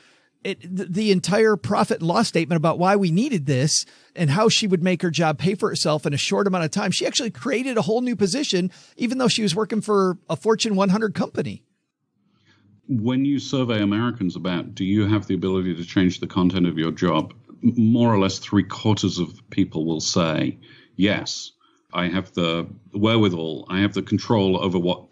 the entire profit and loss statement about why we needed this and how she would make her job pay for itself in a short amount of time. She actually created a whole new position, even though she was working for a Fortune 100 company. When you survey Americans about, do you have the ability to change the content of your job? More or less 3/4 of people will say, yes, I have the wherewithal. I have the control over what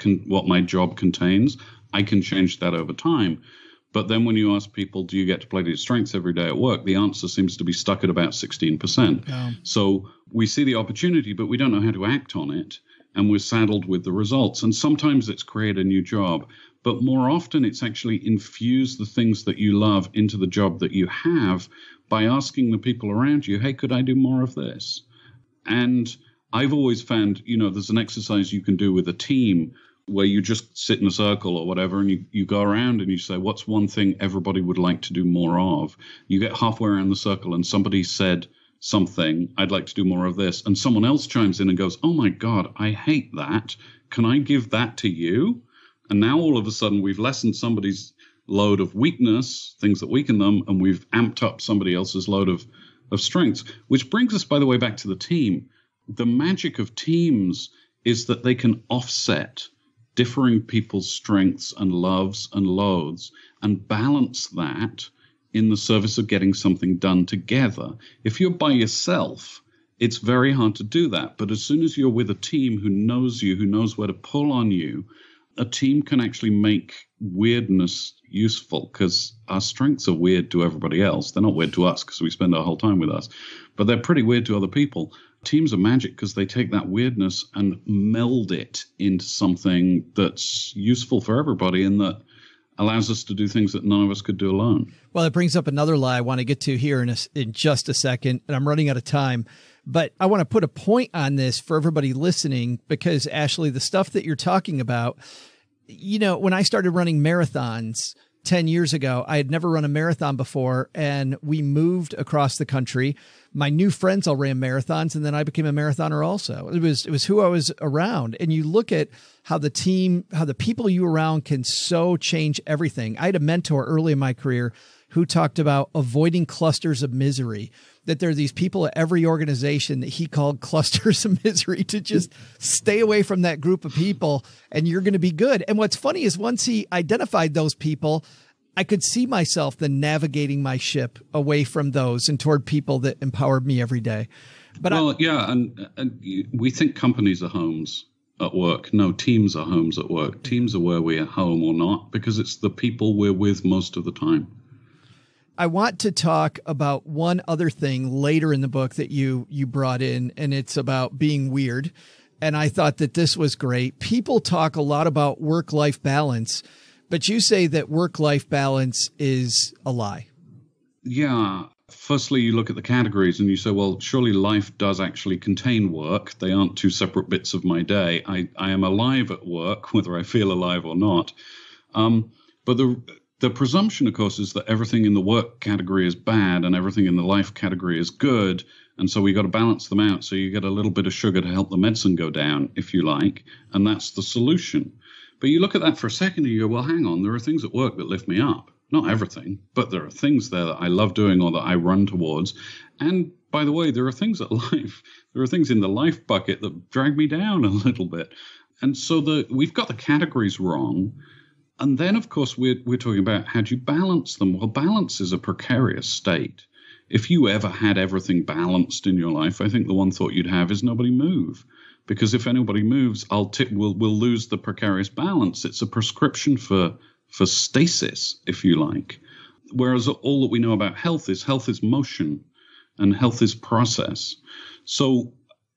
my job contains. I can change that over time. But then when you ask people, do you get to play to your strengths every day at work? The answer seems to be stuck at about 16%. Yeah. So we see the opportunity, but we don't know how to act on it. And we're saddled with the results. And sometimes it's create a new job. But more often, it's actually infuse the things that you love into the job that you have by asking the people around you, hey, could I do more of this? And I've always found, you know, there's an exercise you can do with a team where you just sit in a circle or whatever, and you go around and you say, what's one thing everybody would like to do more of? You get halfway around the circle and somebody said something, I'd like to do more of this. And someone else chimes in and goes, oh, my God, I hate that. Can I give that to you? And now all of a sudden we've lessened somebody's load of weakness, things that weaken them, and we've amped up somebody else's load of strengths, which brings us, by the way, back to the team. The magic of teams is that they can offset differing people's strengths and loves and loathes and balance that in the service of getting something done together. If you're by yourself, it's very hard to do that. But as soon as you're with a team who knows you, who knows where to pull on you, a team can actually make weirdness useful, because our strengths are weird to everybody else. They're not weird to us because we spend our whole time with us, but they're pretty weird to other people. Teams are magic because they take that weirdness and meld it into something that's useful for everybody and that allows us to do things that none of us could do alone. Well, it brings up another lie I want to get to here in just a second, and I'm running out of time. But I want to put a point on this for everybody listening, because, Ashley, the stuff that you're talking about, you know, when I started running marathons 10 years ago, I had never run a marathon before, and we moved across the country. My new friends all ran marathons, and then I became a marathoner also. It was who I was around. And you look at how the team, how the people you around can so change everything. I had a mentor early in my career who talked about avoiding clusters of misery, that there are these people at every organization that he called clusters of misery, to just stay away from that group of people and you're going to be good. And what's funny is once he identified those people, I could see myself then navigating my ship away from those and toward people that empowered me every day. But well, yeah. And we think companies are homes at work. No, teams are homes at work. Teams are where we are home or not, because it's the people we're with most of the time. I want to talk about one other thing later in the book that you brought in, and it's about being weird. And I thought that this was great. People talk a lot about work-life balance, but you say that work-life balance is a lie. Yeah. Firstly, you look at the categories and you say, well, surely life does actually contain work. They aren't two separate bits of my day. I am alive at work, whether I feel alive or not. But the presumption, of course, is that everything in the work category is bad and everything in the life category is good. And so we got to balance them out. So you get a little bit of sugar to help the medicine go down, if you like. And that's the solution. But you look at that for a second and you go, well, hang on, there are things at work that lift me up. Not everything, but there are things there that I love doing or that I run towards. And by the way, there are things at life. There are things in the life bucket that drag me down a little bit. And so we've got the categories wrong. And then, of course, we're talking about how do you balance them? Well, balance is a precarious state. If you ever had everything balanced in your life, I think the one thought you'd have is nobody move. Because if anybody moves, we'll lose the precarious balance. It's a prescription for stasis, if you like. Whereas all that we know about health is motion and health is process. So,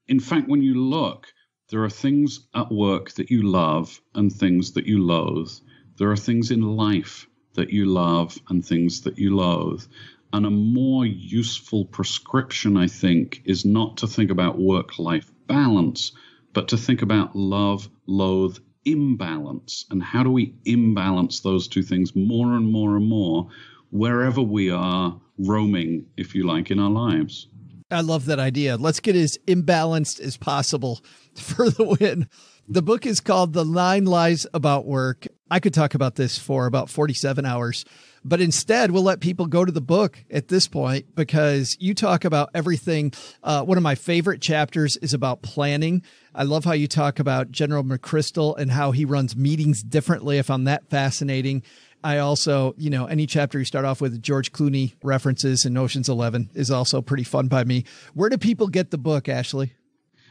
in fact, when you look, there are things at work that you love and things that you loathe. There are things in life that you love and things that you loathe. And a more useful prescription, I think, is not to think about work-life balance, but to think about love-loathe imbalance. And how do we imbalance those two things more and more and more wherever we are roaming, if you like, in our lives? I love that idea. Let's get as imbalanced as possible for the win. The book is called The Nine Lies About Work. I could talk about this for about 47 hours, but instead we'll let people go to the book at this point, because you talk about everything. One of my favorite chapters is about planning. I love how you talk about General McChrystal and how he runs meetings differently. I found that fascinating. I also, you know, any chapter you start off with George Clooney references in Ocean's 11 is also pretty fun by me. Where do people get the book, Ashley?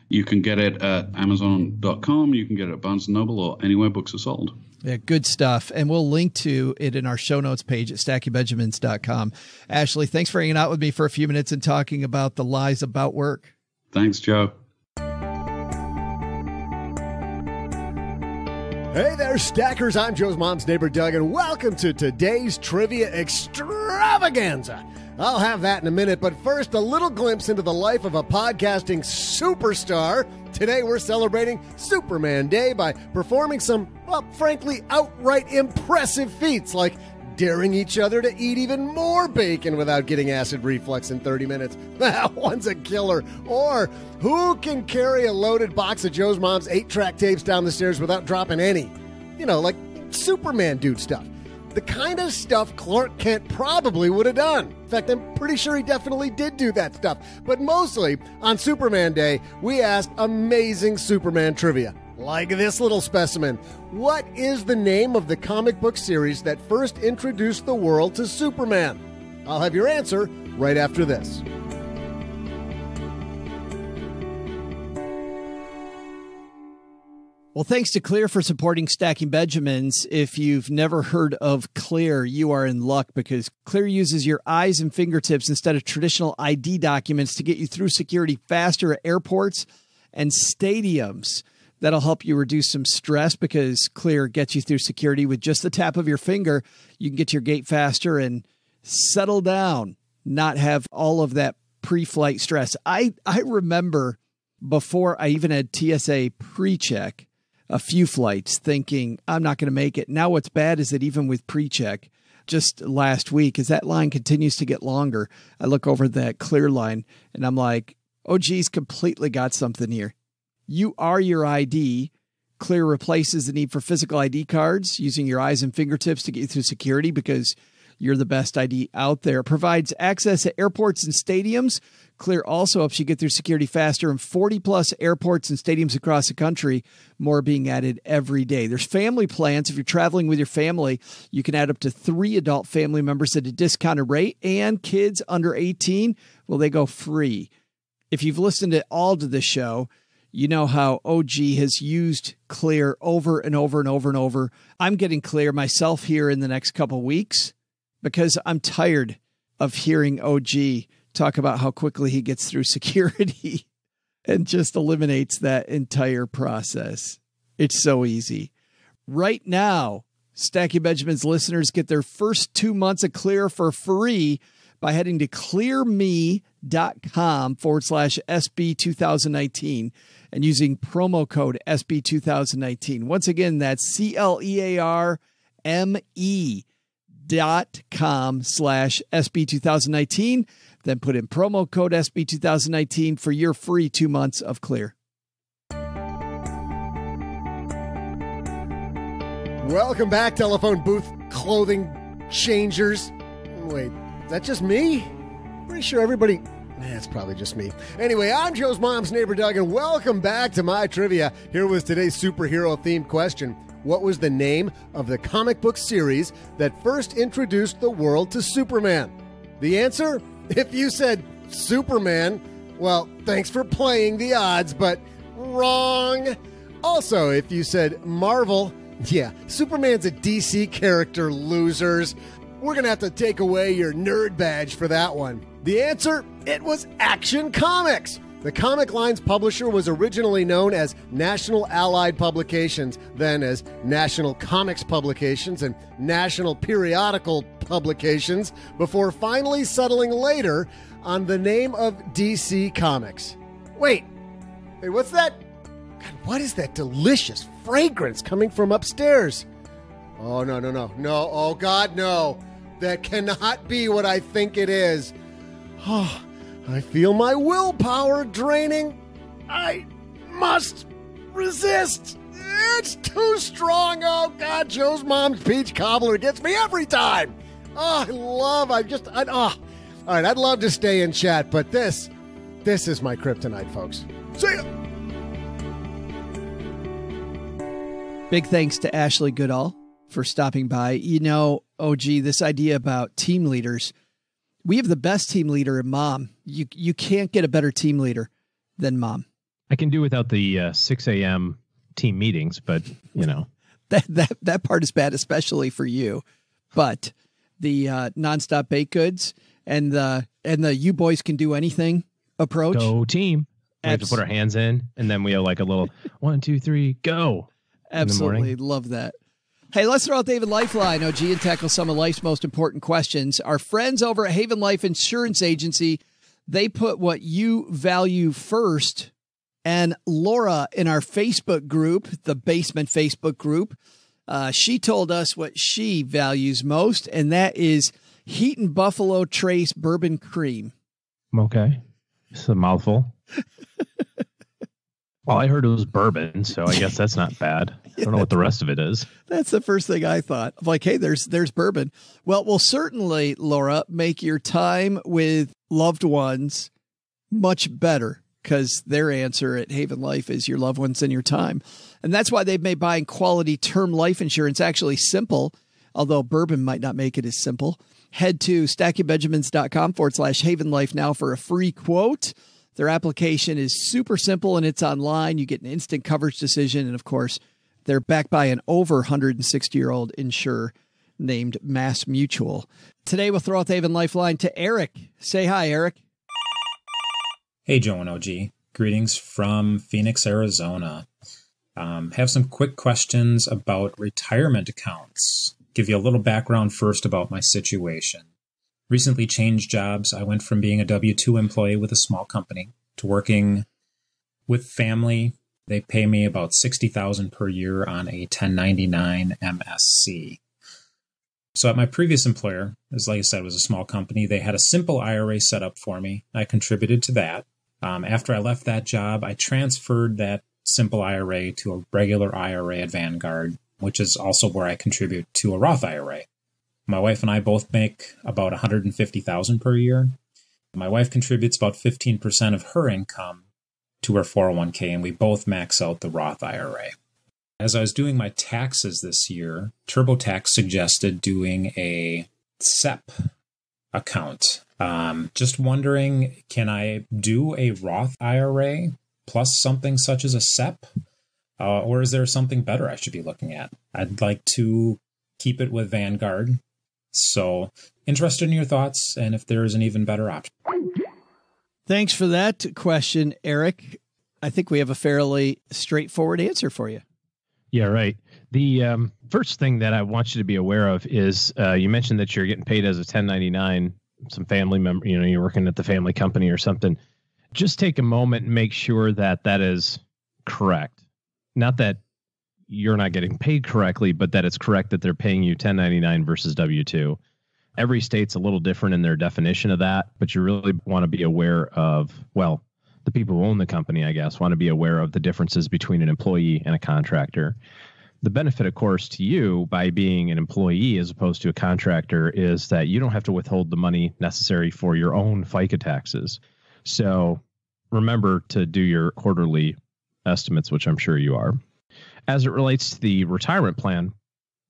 You can get it at Amazon.com. You can get it at Barnes & Noble or anywhere books are sold. Yeah, good stuff. And we'll link to it in our show notes page at stackingbenjamins.com. Ashley, thanks for hanging out with me for a few minutes and talking about the lies about work. Thanks, Joe. Hey there, Stackers. I'm Joe's mom's neighbor, Doug, and welcome to today's Trivia Extravaganza. I'll have that in a minute, but first, a little glimpse into the life of a podcasting superstar. Today, we're celebrating Superman Day by performing some, well, frankly, outright impressive feats, like daring each other to eat even more bacon without getting acid reflux in 30 minutes. That one's a killer. Or who can carry a loaded box of Joe's mom's 8-track tapes down the stairs without dropping any? You know, like Superman dude stuff. The kind of stuff Clark Kent probably would have done. In fact, I'm pretty sure he definitely did do that stuff. But mostly, on Superman Day, we asked amazing Superman trivia. Like this little specimen. What is the name of the comic book series that first introduced the world to Superman? I'll have your answer right after this. Well, thanks to Clear for supporting Stacking Benjamins. If you've never heard of Clear, you are in luck because Clear uses your eyes and fingertips instead of traditional ID documents to get you through security faster at airports and stadiums. That'll help you reduce some stress because Clear gets you through security with just the tap of your finger. You can get to your gate faster and settle down, not have all of that pre-flight stress. I remember before I even had TSA pre-check, a few flights thinking, I'm not going to make it. Now what's bad is that even with pre-check, just last week, as that line continues to get longer, I look over that Clear line and I'm like, oh, geez, completely got something here. You are your ID. Clear replaces the need for physical ID cards, using your eyes and fingertips to get you through security because you're the best ID out there. It provides access at airports and stadiums. Clear also helps you get through security faster in 40-plus airports and stadiums across the country, more being added every day. There's family plans. If you're traveling with your family, you can add up to 3 adult family members at a discounted rate, and kids under 18, well, they go free. If you've listened at all to this show, you know how OG has used Clear over and over and over and over. I'm getting Clear myself here in the next couple of weeks because I'm tired of hearing OG talk about how quickly he gets through security and just eliminates that entire process. It's so easy. Right now, Stacking Benjamins listeners get their first 2 months of Clear for free by heading to clearme.com/SB2019 and using promo code SB2019. Once again, that's CLEARME.com/SB2019. Then put in promo code SB2019 for your free 2 months of Clear. Welcome back, telephone booth clothing changers. Wait, is that just me? Pretty sure everybody... That's probably just me. Anyway, I'm Joe's mom's neighbor, Doug, and welcome back to my trivia. Here was today's superhero-themed question. What was the name of the comic book series that first introduced the world to Superman? The answer? If you said Superman, well, thanks for playing the odds, but wrong. Also, if you said Marvel, yeah, Superman's a DC character, losers. We're going to have to take away your nerd badge for that one. The answer? It was Action Comics. The comic line's publisher was originally known as National Allied Publications, then as National Comics Publications and National Periodical Publications, before finally settling later on the name of DC Comics. Wait, hey, what's that? God, what is that delicious fragrance coming from upstairs? Oh, no, no, no, no. Oh, God, no. That cannot be what I think it is. Oh, I feel my willpower draining. I must resist. It's too strong. Oh, God, Joe's mom's peach cobbler gets me every time. Oh, I love. All right, I'd love to stay and chat, but this is my kryptonite, folks. See ya. Big thanks to Ashley Goodall for stopping by. You know, OG, this idea about team leaders... We have the best team leader in Mom. You can't get a better team leader than Mom. I can do without the 6 a.m. team meetings, but, you know. that part is bad, especially for you. But the nonstop baked goods and the you boys can do anything approach. Go team. We have to put our hands in, and then we have like a little 1, 2, 3, go. Absolutely love that. Hey, let's throw out David Lifeline, OG, and tackle some of life's most important questions. Our friends over at Haven Life Insurance Agency, they put what you value first. And Laura in our Facebook group, the Basement Facebook group, she told us what she values most, and that is Heat and Buffalo Trace Bourbon Cream. Okay. It's a mouthful. Well, I heard it was bourbon, so I guess that's not bad. I don't know what the rest of it is. That's the first thing I thought. I'm like, hey, there's bourbon. Well, we'll certainly, Laura, make your time with loved ones much better, because their answer at Haven Life is your loved ones and your time. And that's why they've made buying quality term life insurance actually simple, although bourbon might not make it as simple. Head to stackingbenjamins.com/Haven Life now for a free quote. Their application is super simple and it's online. You get an instant coverage decision. And of course, they're backed by an over 160-year-old insurer named Mass Mutual. Today, we'll throw out the Haven Lifeline to Eric. Say hi, Eric. Hey, Joe and OG. Greetings from Phoenix, Arizona. Have some quick questions about retirement accounts. Give you a little background first about my situation. Recently changed jobs. I went from being a W-2 employee with a small company to working with family. They pay me about $60,000 per year on a 1099 MSC. So at my previous employer, as like I said, it was a small company. They had a simple IRA set up for me. I contributed to that. After I left that job, I transferred that simple IRA to a regular IRA at Vanguard, which is also where I contribute to a Roth IRA. My wife and I both make about $150,000 per year. My wife contributes about 15% of her income to her 401k, and we both max out the Roth IRA. As I was doing my taxes this year, TurboTax suggested doing a SEP account. Just wondering, can I do a Roth IRA plus something such as a SEP? Or is there something better I should be looking at? I'd like to keep it with Vanguard. So interested in your thoughts and if there is an even better option. Thanks for that question, Eric. I think we have a fairly straightforward answer for you. Yeah, right. The first thing that I want you to be aware of is you mentioned that you're getting paid as a 1099, some family member, you know, you're working at the family company or something. Just take a moment and make sure that that is correct. Not that you're not getting paid correctly, but that it's correct that they're paying you 1099 versus W-2. Every state's a little different in their definition of that, but you really want to be aware of, well, the people who own the company, I guess, want to be aware of the differences between an employee and a contractor. The benefit, of course, to you by being an employee as opposed to a contractor is that you don't have to withhold the money necessary for your own FICA taxes. So remember to do your quarterly estimates, which I'm sure you are. As it relates to the retirement plan,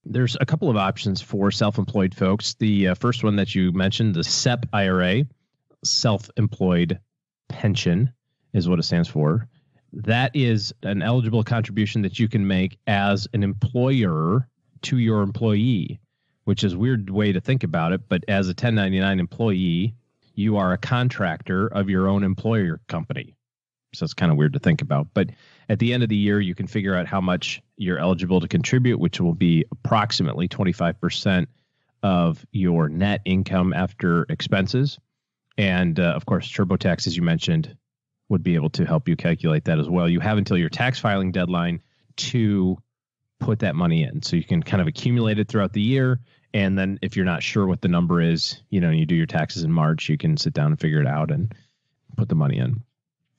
there's a couple of options for self-employed folks. The first one that you mentioned, the SEP IRA, Self-Employed Pension is what it stands for. That is an eligible contribution that you can make as an employer to your employee, which is a weird way to think about it. But as a 1099 employee, you are a contractor of your own employer company. So it's kind of weird to think about. But at the end of the year, you can figure out how much you're eligible to contribute, which will be approximately 25% of your net income after expenses. And of course, TurboTax, as you mentioned, would be able to help you calculate that as well. You have until your tax filing deadline to put that money in. So you can kind of accumulate it throughout the year. And then if you're not sure what the number is, you know, you do your taxes in March, you can sit down and figure it out and put the money in.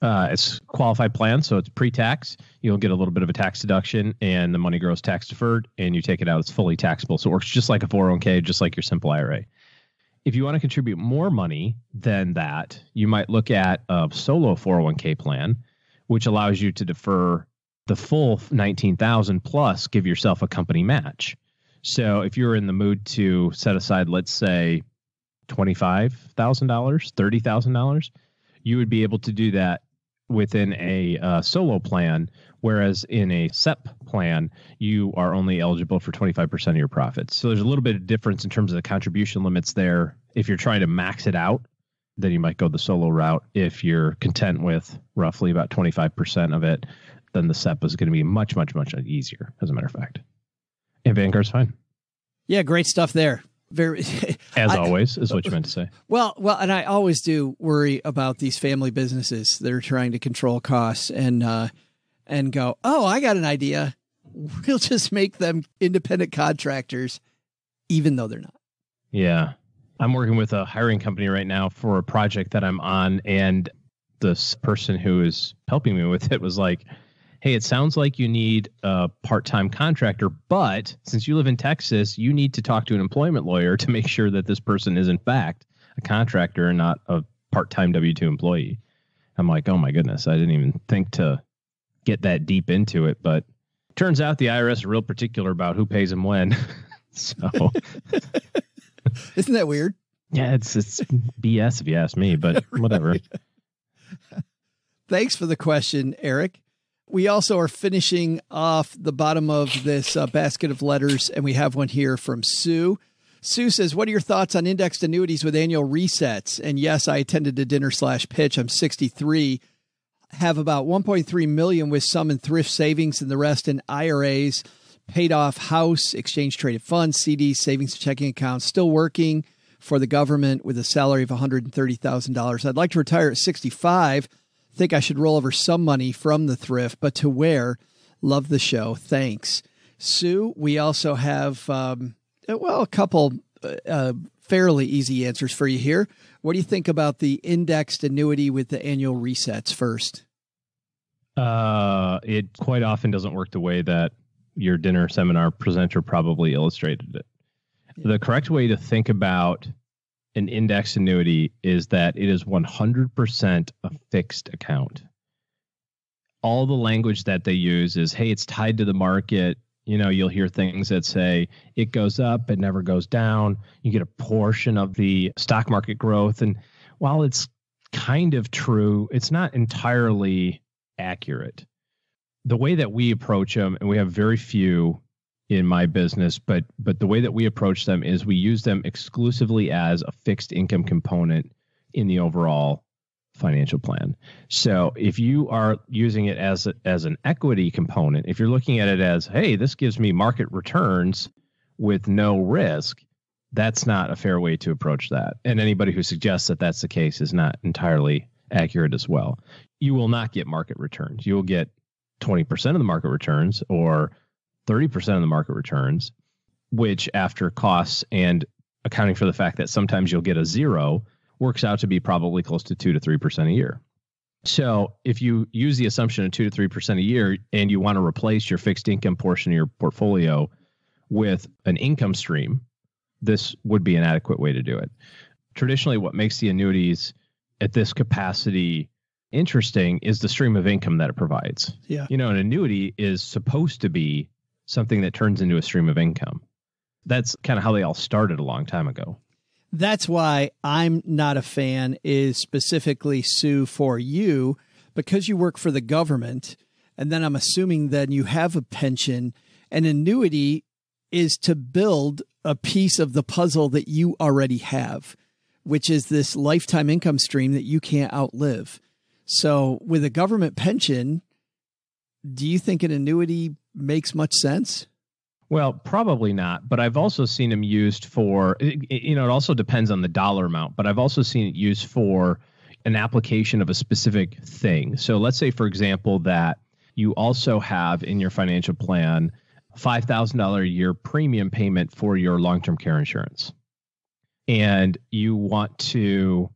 It's qualified plan, so it's pre-tax. You'll get a little bit of a tax deduction, and the money grows tax deferred, and you take it out. It's fully taxable, so it works just like a 401k, just like your simple IRA. If you want to contribute more money than that, you might look at a solo 401k plan, which allows you to defer the full $19,000 plus give yourself a company match. So if you're in the mood to set aside, let's say, $25,000, $30,000, you would be able to do that within a solo plan, whereas in a SEP plan, you are only eligible for 25% of your profits. So there's a little bit of difference in terms of the contribution limits there. If you're trying to max it out, then you might go the solo route. If you're content with roughly about 25% of it, then the SEP is going to be much, much, much easier, as a matter of fact. And Vanguard's fine. Yeah, great stuff there. Very, As always, is what you meant to say. Well, and I always do worry about these family businesses that are trying to control costs and go, oh, I got an idea. We'll just make them independent contractors, even though they're not. Yeah. I'm working with a hiring company right now for a project that I'm on, and this person who is helping me with it was like, hey, it sounds like you need a part-time contractor, but since you live in Texas, you need to talk to an employment lawyer to make sure that this person is, in fact, a contractor and not a part-time W-2 employee. I'm like, oh, my goodness, I didn't even think to get that deep into it. But turns out the IRS is real particular about who pays them when. So isn't that weird? Yeah, it's BS if you ask me, but whatever. Thanks for the question, Eric. We also are finishing off the bottom of this basket of letters, and we have one here from Sue. Sue says, what are your thoughts on indexed annuities with annual resets? And yes, I attended a dinner/pitch. I'm 63, have about 1.3 million with some in thrift savings and the rest in IRAs, paid off house, exchange traded funds, CDs, savings, checking accounts, still working for the government with a salary of $130,000. I'd like to retire at 65. Think I should roll over some money from the thrift, but to where? Love the show. Thanks, Sue. We also have, a couple fairly easy answers for you here. What do you think about the indexed annuity with the annual resets first? It quite often doesn't work the way that your dinner seminar presenter probably illustrated it. Yeah. The correct way to think about an index annuity is that it is 100% a fixed account. All the language that they use is, hey, it's tied to the market. You know, you'll hear things that say it goes up, it never goes down. You get a portion of the stock market growth. And while it's kind of true, it's not entirely accurate. The way that we approach them, and we have very few in my business, but the way that we approach them is we use them exclusively as a fixed income component in the overall financial plan. So if you are using it as an equity component, if you're looking at it as, hey, this gives me market returns with no risk, that's not a fair way to approach that. And anybody who suggests that that's the case is not entirely accurate as well. You will not get market returns. You will get 20% of the market returns or 30% of the market returns, which after costs and accounting for the fact that sometimes you'll get a zero, works out to be probably close to 2 to 3% a year. So if you use the assumption of 2 to 3% a year and you want to replace your fixed income portion of your portfolio with an income stream, this would be an adequate way to do it. Traditionally, what makes the annuities at this capacity interesting is the stream of income that it provides. Yeah. You know, an annuity is supposed to be something that turns into a stream of income. That's kind of how they all started a long time ago. That's why I'm not a fan is specifically, Sue, for you, because you work for the government, and then I'm assuming that you have a pension. An annuity is to build a piece of the puzzle that you already have, which is this lifetime income stream that you can't outlive. So with a government pension, do you think an annuity makes much sense? Well, probably not. But I've also seen them used for, you know, it also depends on the dollar amount, but I've also seen it used for an application of a specific thing. So let's say, for example, that you also have in your financial plan $5,000 a year premium payment for your long-term care insurance. And you want to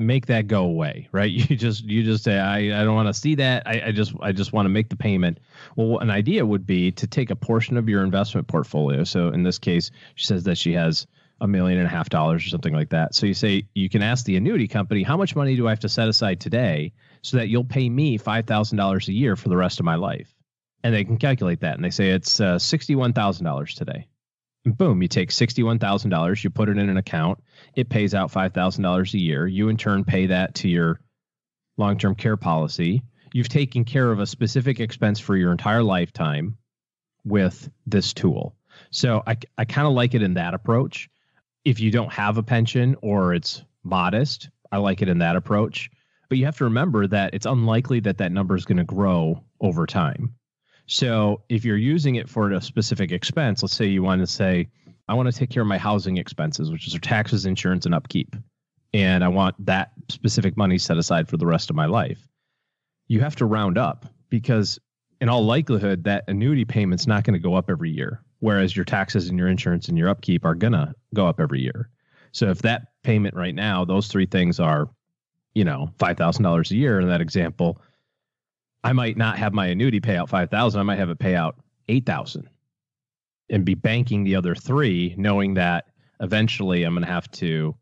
make that go away, right? You just say, I don't want to see that. I just want to make the payment. Well, an idea would be to take a portion of your investment portfolio. So in this case, she says that she has $1.5 million or something like that. So you say, you can ask the annuity company, how much money do I have to set aside today so that you'll pay me $5,000 a year for the rest of my life? And they can calculate that. And they say it's $61,000 today. Boom, you take $61,000, you put it in an account, it pays out $5,000 a year. You in turn pay that to your long-term care policy. you've taken care of a specific expense for your entire lifetime with this tool. So I kind of like it in that approach. If you don't have a pension or it's modest, I like it in that approach. But you have to remember that it's unlikely that that number is going to grow over time. So if you're using it for a specific expense, let's say you want to say, I want to take care of my housing expenses, which is our taxes, insurance, and upkeep. And I want that specific money set aside for the rest of my life. You have to round up because in all likelihood, that annuity payment's not going to go up every year, whereas your taxes and your insurance and your upkeep are going to go up every year. So if that payment right now, those three things are, you know, $5,000 a year in that example, I might not have my annuity pay out $5,000. I might have it pay out $8,000 and be banking the other three, knowing that eventually I'm going to have to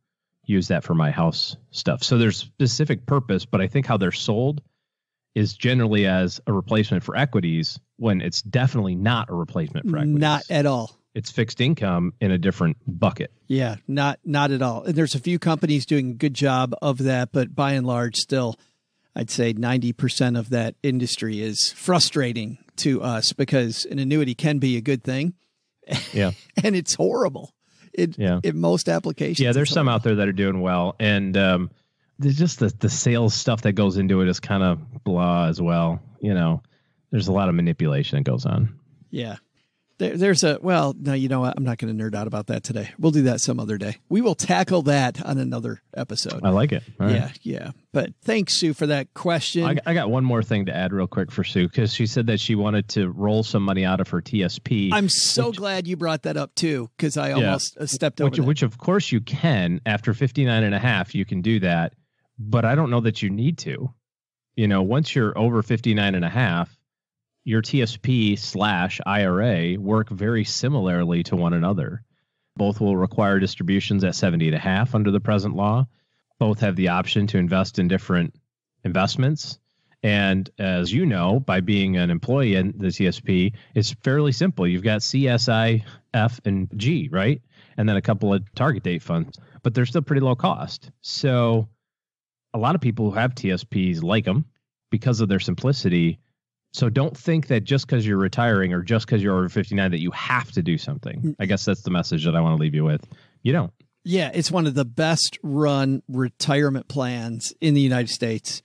use that for my house stuff. So there's specific purpose, but I think how they're sold is generally as a replacement for equities when it's definitely not a replacement for equities. Not at all. It's fixed income in a different bucket. Yeah, not at all. And there's a few companies doing a good job of that, but by and large, still, I'd say 90% of that industry is frustrating to us because an annuity can be a good thing. Yeah. And it's horrible. In most applications. Yeah, there's some out there that are doing well. And there's just the sales stuff that goes into it is kind of blah as well. You know, there's a lot of manipulation that goes on. Yeah. I'm not going to nerd out about that today. We'll do that some other day. We will tackle that on another episode. I like it. All right. Yeah. But thanks, Sue, for that question. I got one more thing to add real quick for Sue, because she said that she wanted to roll some money out of her TSP. I'm so glad you brought that up, too, because I almost stepped over that. Which, of course, you can. After 59 and a half, you can do that. But I don't know that you need to. You know, once you're over 59 and a half, your TSP / IRA work very similarly to one another. Both will require distributions at 70 and a half under the present law. Both have the option to invest in different investments. And as you know, by being an employee in the TSP, it's fairly simple. You've got CSI, F, and G, right? And then a couple of target date funds, but they're still pretty low cost. So a lot of people who have TSPs like them because of their simplicity. So don't think that just because you're retiring or just because you're over 59 that you have to do something. I guess that's the message that I want to leave you with. You don't. Yeah, it's one of the best run retirement plans in the United States.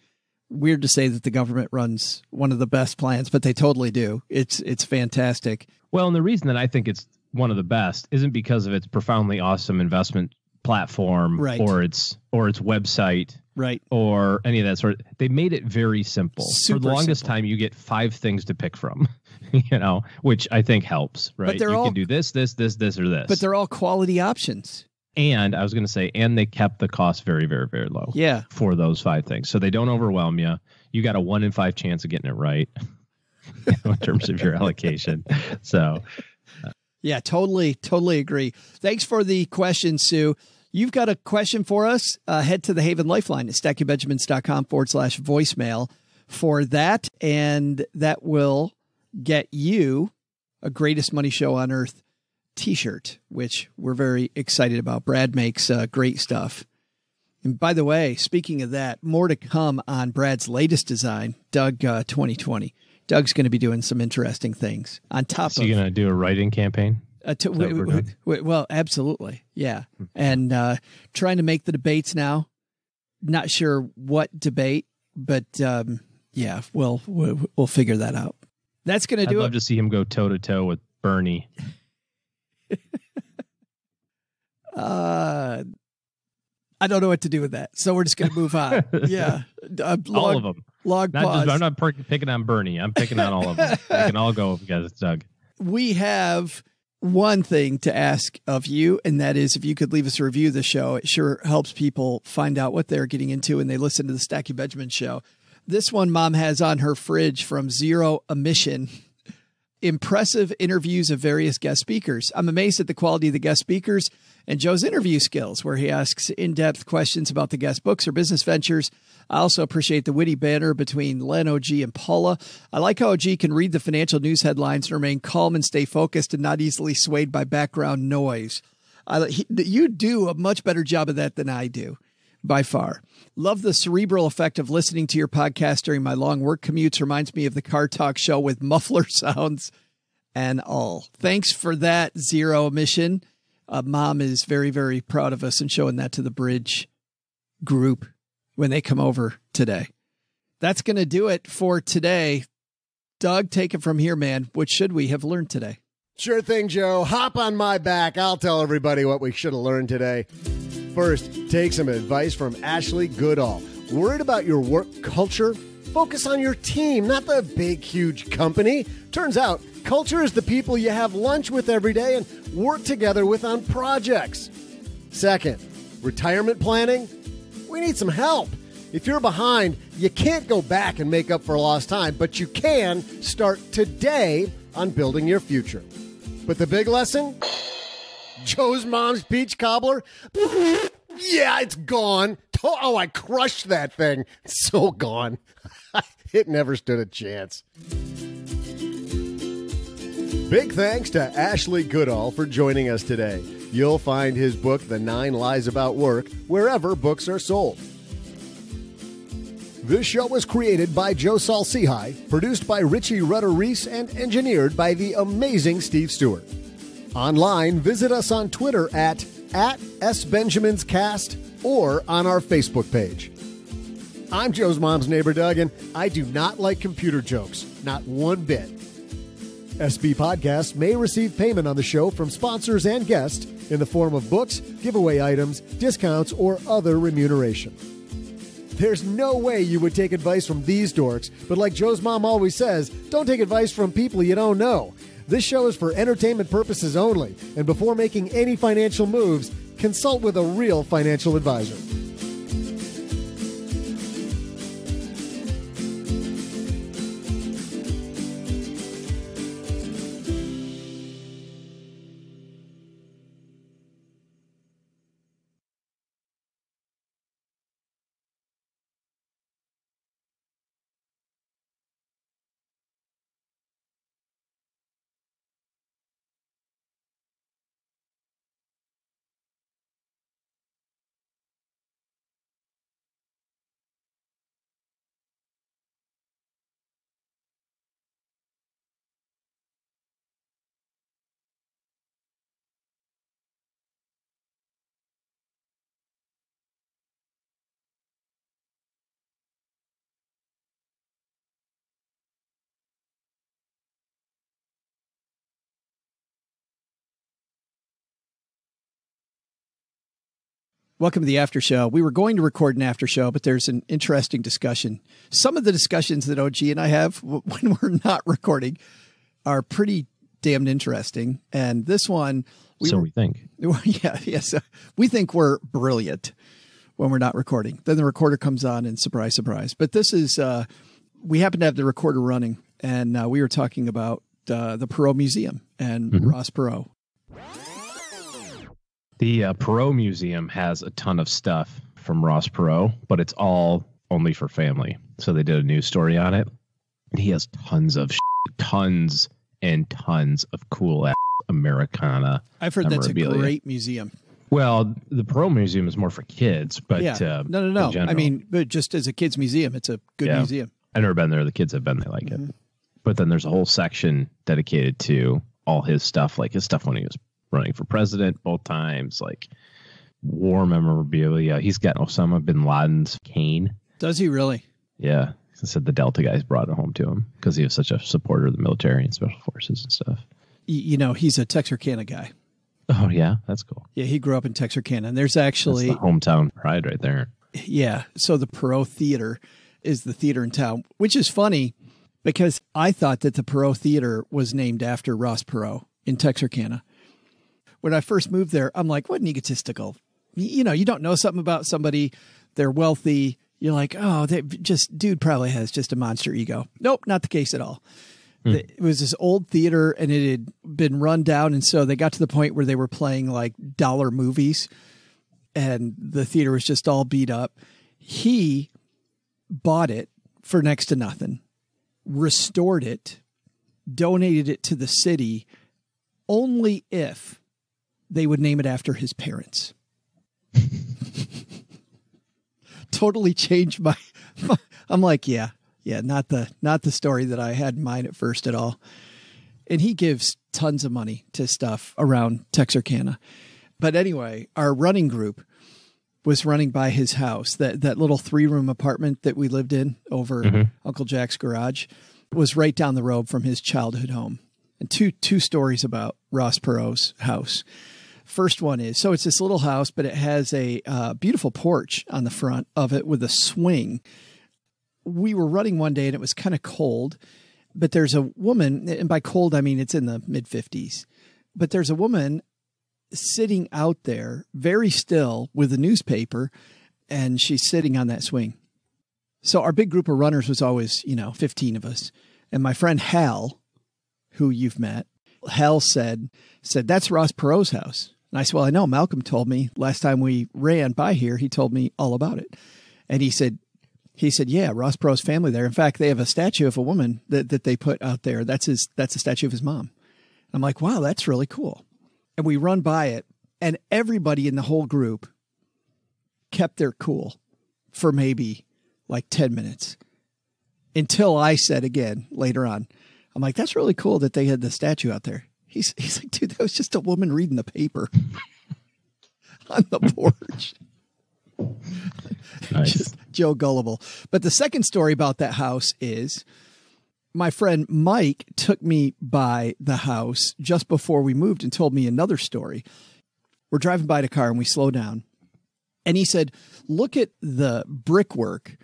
Weird to say that the government runs one of the best plans, but they totally do. It's fantastic. Well, and the reason that I think it's one of the best isn't because of its profoundly awesome investment platform, right, or its website. Right. Or any of that sort. They made it very simple. Super for the longest simple. Time, you get 5 things to pick from, you know, which I think helps, right? But they're you can do this, this, this, this, or this. But they're all quality options. And I was going to say, and they kept the cost very, very, very low. Yeah. For those 5 things. So they don't overwhelm you. You got a 1 in 5 chance of getting it right in terms of your allocation. So. Yeah, totally agree. Thanks for the question, Sue. You've got a question for us, head to the Haven Lifeline at stackingbenjamins.com /voicemail for that. And that will get you a Greatest Money Show on Earth t-shirt, which we're very excited about. Brad makes great stuff. And by the way, speaking of that, more to come on Brad's latest design, Doug 2020. Doug's going to be doing some interesting things on top of... So you're going to do a write-in campaign? Well, absolutely. Yeah. And trying to make the debates now. Not sure what debate, but yeah, we'll figure that out. That's going to do it. I'd love to see him go toe-to-toe with Bernie. I don't know what to do with that. So we're just going to move on. Yeah. All of them. I'm not picking on Bernie. I'm picking on all of them. We can all go because it's Doug. We have... one thing to ask of you, and that is if you could leave us a review of the show. It sure helps people find out what they're getting into when they listen to the Stacky Benjamin Show. This one mom has on her fridge from Zero Emission. Impressive interviews of various guest speakers. I'm amazed at the quality of the guest speakers and Joe's interview skills, where he asks in-depth questions about the guest books or business ventures. I also appreciate the witty banter between Len, OG, and Paula. I like how OG can read the financial news headlines and remain calm and stay focused and not easily swayed by background noise. You do a much better job of that than I do. by far. Love the cerebral effect of listening to your podcast during my long work commutes. Reminds me of the Car Talk show with muffler sounds and all. Thanks for that, Zero Emission. Mom is very, very proud of us and showing that to the Bridge group when they come over today. That's going to do it for today. Doug, take it from here, man. What should we have learned today? Sure thing, Joe. Hop on my back. I'll tell everybody what we should have learned today. First, take some advice from Ashley Goodall. Worried about your work culture? Focus on your team, not the big, huge company. Turns out, culture is the people you have lunch with every day and work together with on projects. Second, retirement planning? We need some help. If you're behind, you can't go back and make up for lost time, but you can start today on building your future. But the big lesson? Joe's mom's peach cobbler? Yeah, it's gone. Oh, I crushed that thing. It's so gone. It never stood a chance. Big thanks to Ashley Goodall for joining us today. You'll find his book, The Nine Lies About Work, wherever books are sold. This show was created by Joe Saul-Sehy, produced by Richie Rutter-Reese, and engineered by the amazing Steve Stewart. Online, visit us on Twitter at @SBenjaminsCast or on our Facebook page. I'm Joe's mom's neighbor, Doug, and I do not like computer jokes, not one bit. SB Podcasts may receive payment on the show from sponsors and guests in the form of books, giveaway items, discounts, or other remuneration. There's no way you would take advice from these dorks, but like Joe's mom always says, don't take advice from people you don't know. This show is for entertainment purposes only, and before making any financial moves, consult with a real financial advisor. Welcome to the after show. We were going to record an after show, but there's an interesting discussion. Some of the discussions that OG and I have when we're not recording are pretty damned interesting. And this one, we think. Yeah. Yes. We think we're brilliant when we're not recording. Then the recorder comes on and surprise, surprise. But this is, we happen to have the recorder running, and we were talking about the Perot Museum and Ross Perot. The Perot Museum has a ton of stuff from Ross Perot, but it's all only for family. So they did a news story on it. And he has tons of tons and tons of cool ass Americana. I've heard that's a great museum. Well, the Perot Museum is more for kids, but yeah. No. I mean, but just as a kids museum, it's a good museum. I've never been there. The kids have been. They like it. But then there's a whole section dedicated to all his stuff, like his stuff when he was running for president both times, like war memorabilia. He's got Osama bin Laden's cane. Does he really? Yeah. He said the Delta guys brought it home to him because he was such a supporter of the military and special forces and stuff. You know, he's a Texarkana guy. Oh, yeah. That's cool. Yeah. He grew up in Texarkana. And there's actually the hometown pride right there. Yeah. So the Perot Theater is the theater in town, which is funny because I thought that the Perot Theater was named after Ross Perot in Texarkana. When I first moved there, I'm like, what an egotistical, you know, you don't know something about somebody, they're wealthy. You're like, oh, they just, dude probably has just a monster ego. Nope, not the case at all. It was this old theater and it had been run down. And so they got to the point where they were playing like dollar movies and the theater was just all beat up. He bought it for next to nothing, restored it, donated it to the city only if they would name it after his parents. totally changed my, I'm like, yeah, not the story that I had in mind at first at all. And he gives tons of money to stuff around Texarkana. But anyway, our running group was running by his house. That little 3-room apartment that we lived in over Uncle Jack's garage was right down the road from his childhood home. And two stories about Ross Perot's house. First one is, so it's this little house, but it has a beautiful porch on the front of it with a swing. We were running one day and it was kind of cold, but there's a woman, and by cold, I mean, it's in the mid 50s, but there's a woman sitting out there very still with a newspaper, and she's sitting on that swing. So our big group of runners was always, 15 of us. And my friend Hal, who you've met, Hal said, that's Ross Perot's house. And I said, well, I know Malcolm told me last time we ran by here, he told me all about it. And he said, yeah, Ross Perot's family there. In fact, they have a statue of a woman that they put out there. That's a statue of his mom. And I'm like, wow, that's really cool. And we run by it, and everybody in the whole group kept their cool for maybe like 10 minutes until I said again later on, I'm like, that's really cool that they had the statue out there. He's like, dude, that was just a woman reading the paper on the porch. Nice. Just Joe Gullible. But the second story about that house is my friend Mike took me by the house just before we moved and told me another story. We're driving by the car and we slow down. And he said, look at the brickwork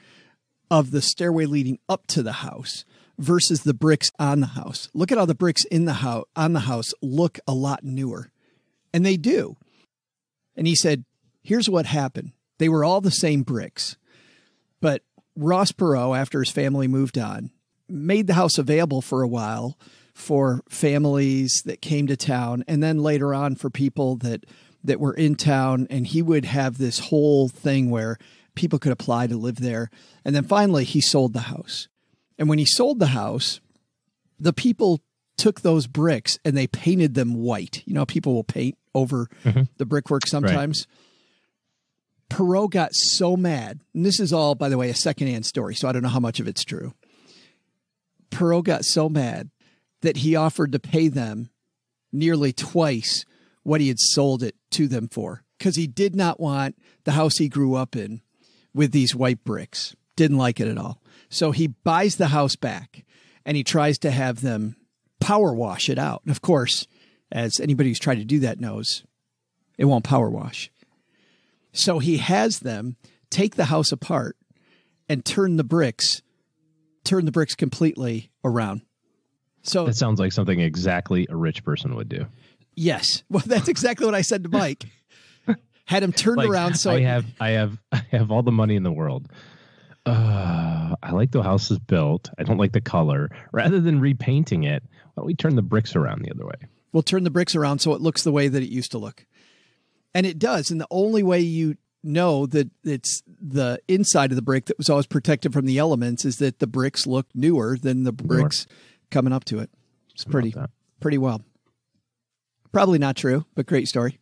of the stairway leading up to the house versus the bricks on the house. Look at how the bricks in the house on the house look a lot newer. And they do. And he said, here's what happened. They were all the same bricks, but Ross Perot, after his family moved on, made the house available for a while for families that came to town. And then later on for people that were in town, and he would have this whole thing where people could apply to live there. And then finally he sold the house. And when he sold the house, the people took those bricks and they painted them white. You know, people will paint over the brickwork sometimes. Right. Perot got so mad. And this is all, by the way, a secondhand story, so I don't know how much of it's true. Perot got so mad that he offered to pay them nearly twice what he had sold it to them for, because he did not want the house he grew up in with these white bricks. Didn't like it at all. So he buys the house back and he tries to have them power wash it out. And of course, as anybody who's tried to do that knows, it won't power wash. So he has them take the house apart and turn the bricks completely around. So that sounds like something exactly a rich person would do. Yes. Well, that's exactly what I said to Mike. Had him turned around. So I have all the money in the world. I like the house is built. I don't like the color. Rather than repainting it, why don't we turn the bricks around the other way? We'll turn the bricks around so it looks the way that it used to look. And it does. And the only way you know that it's the inside of the brick that was always protected from the elements is that the bricks look newer than the bricks coming up to it. It's pretty wild. Probably not true, but great story.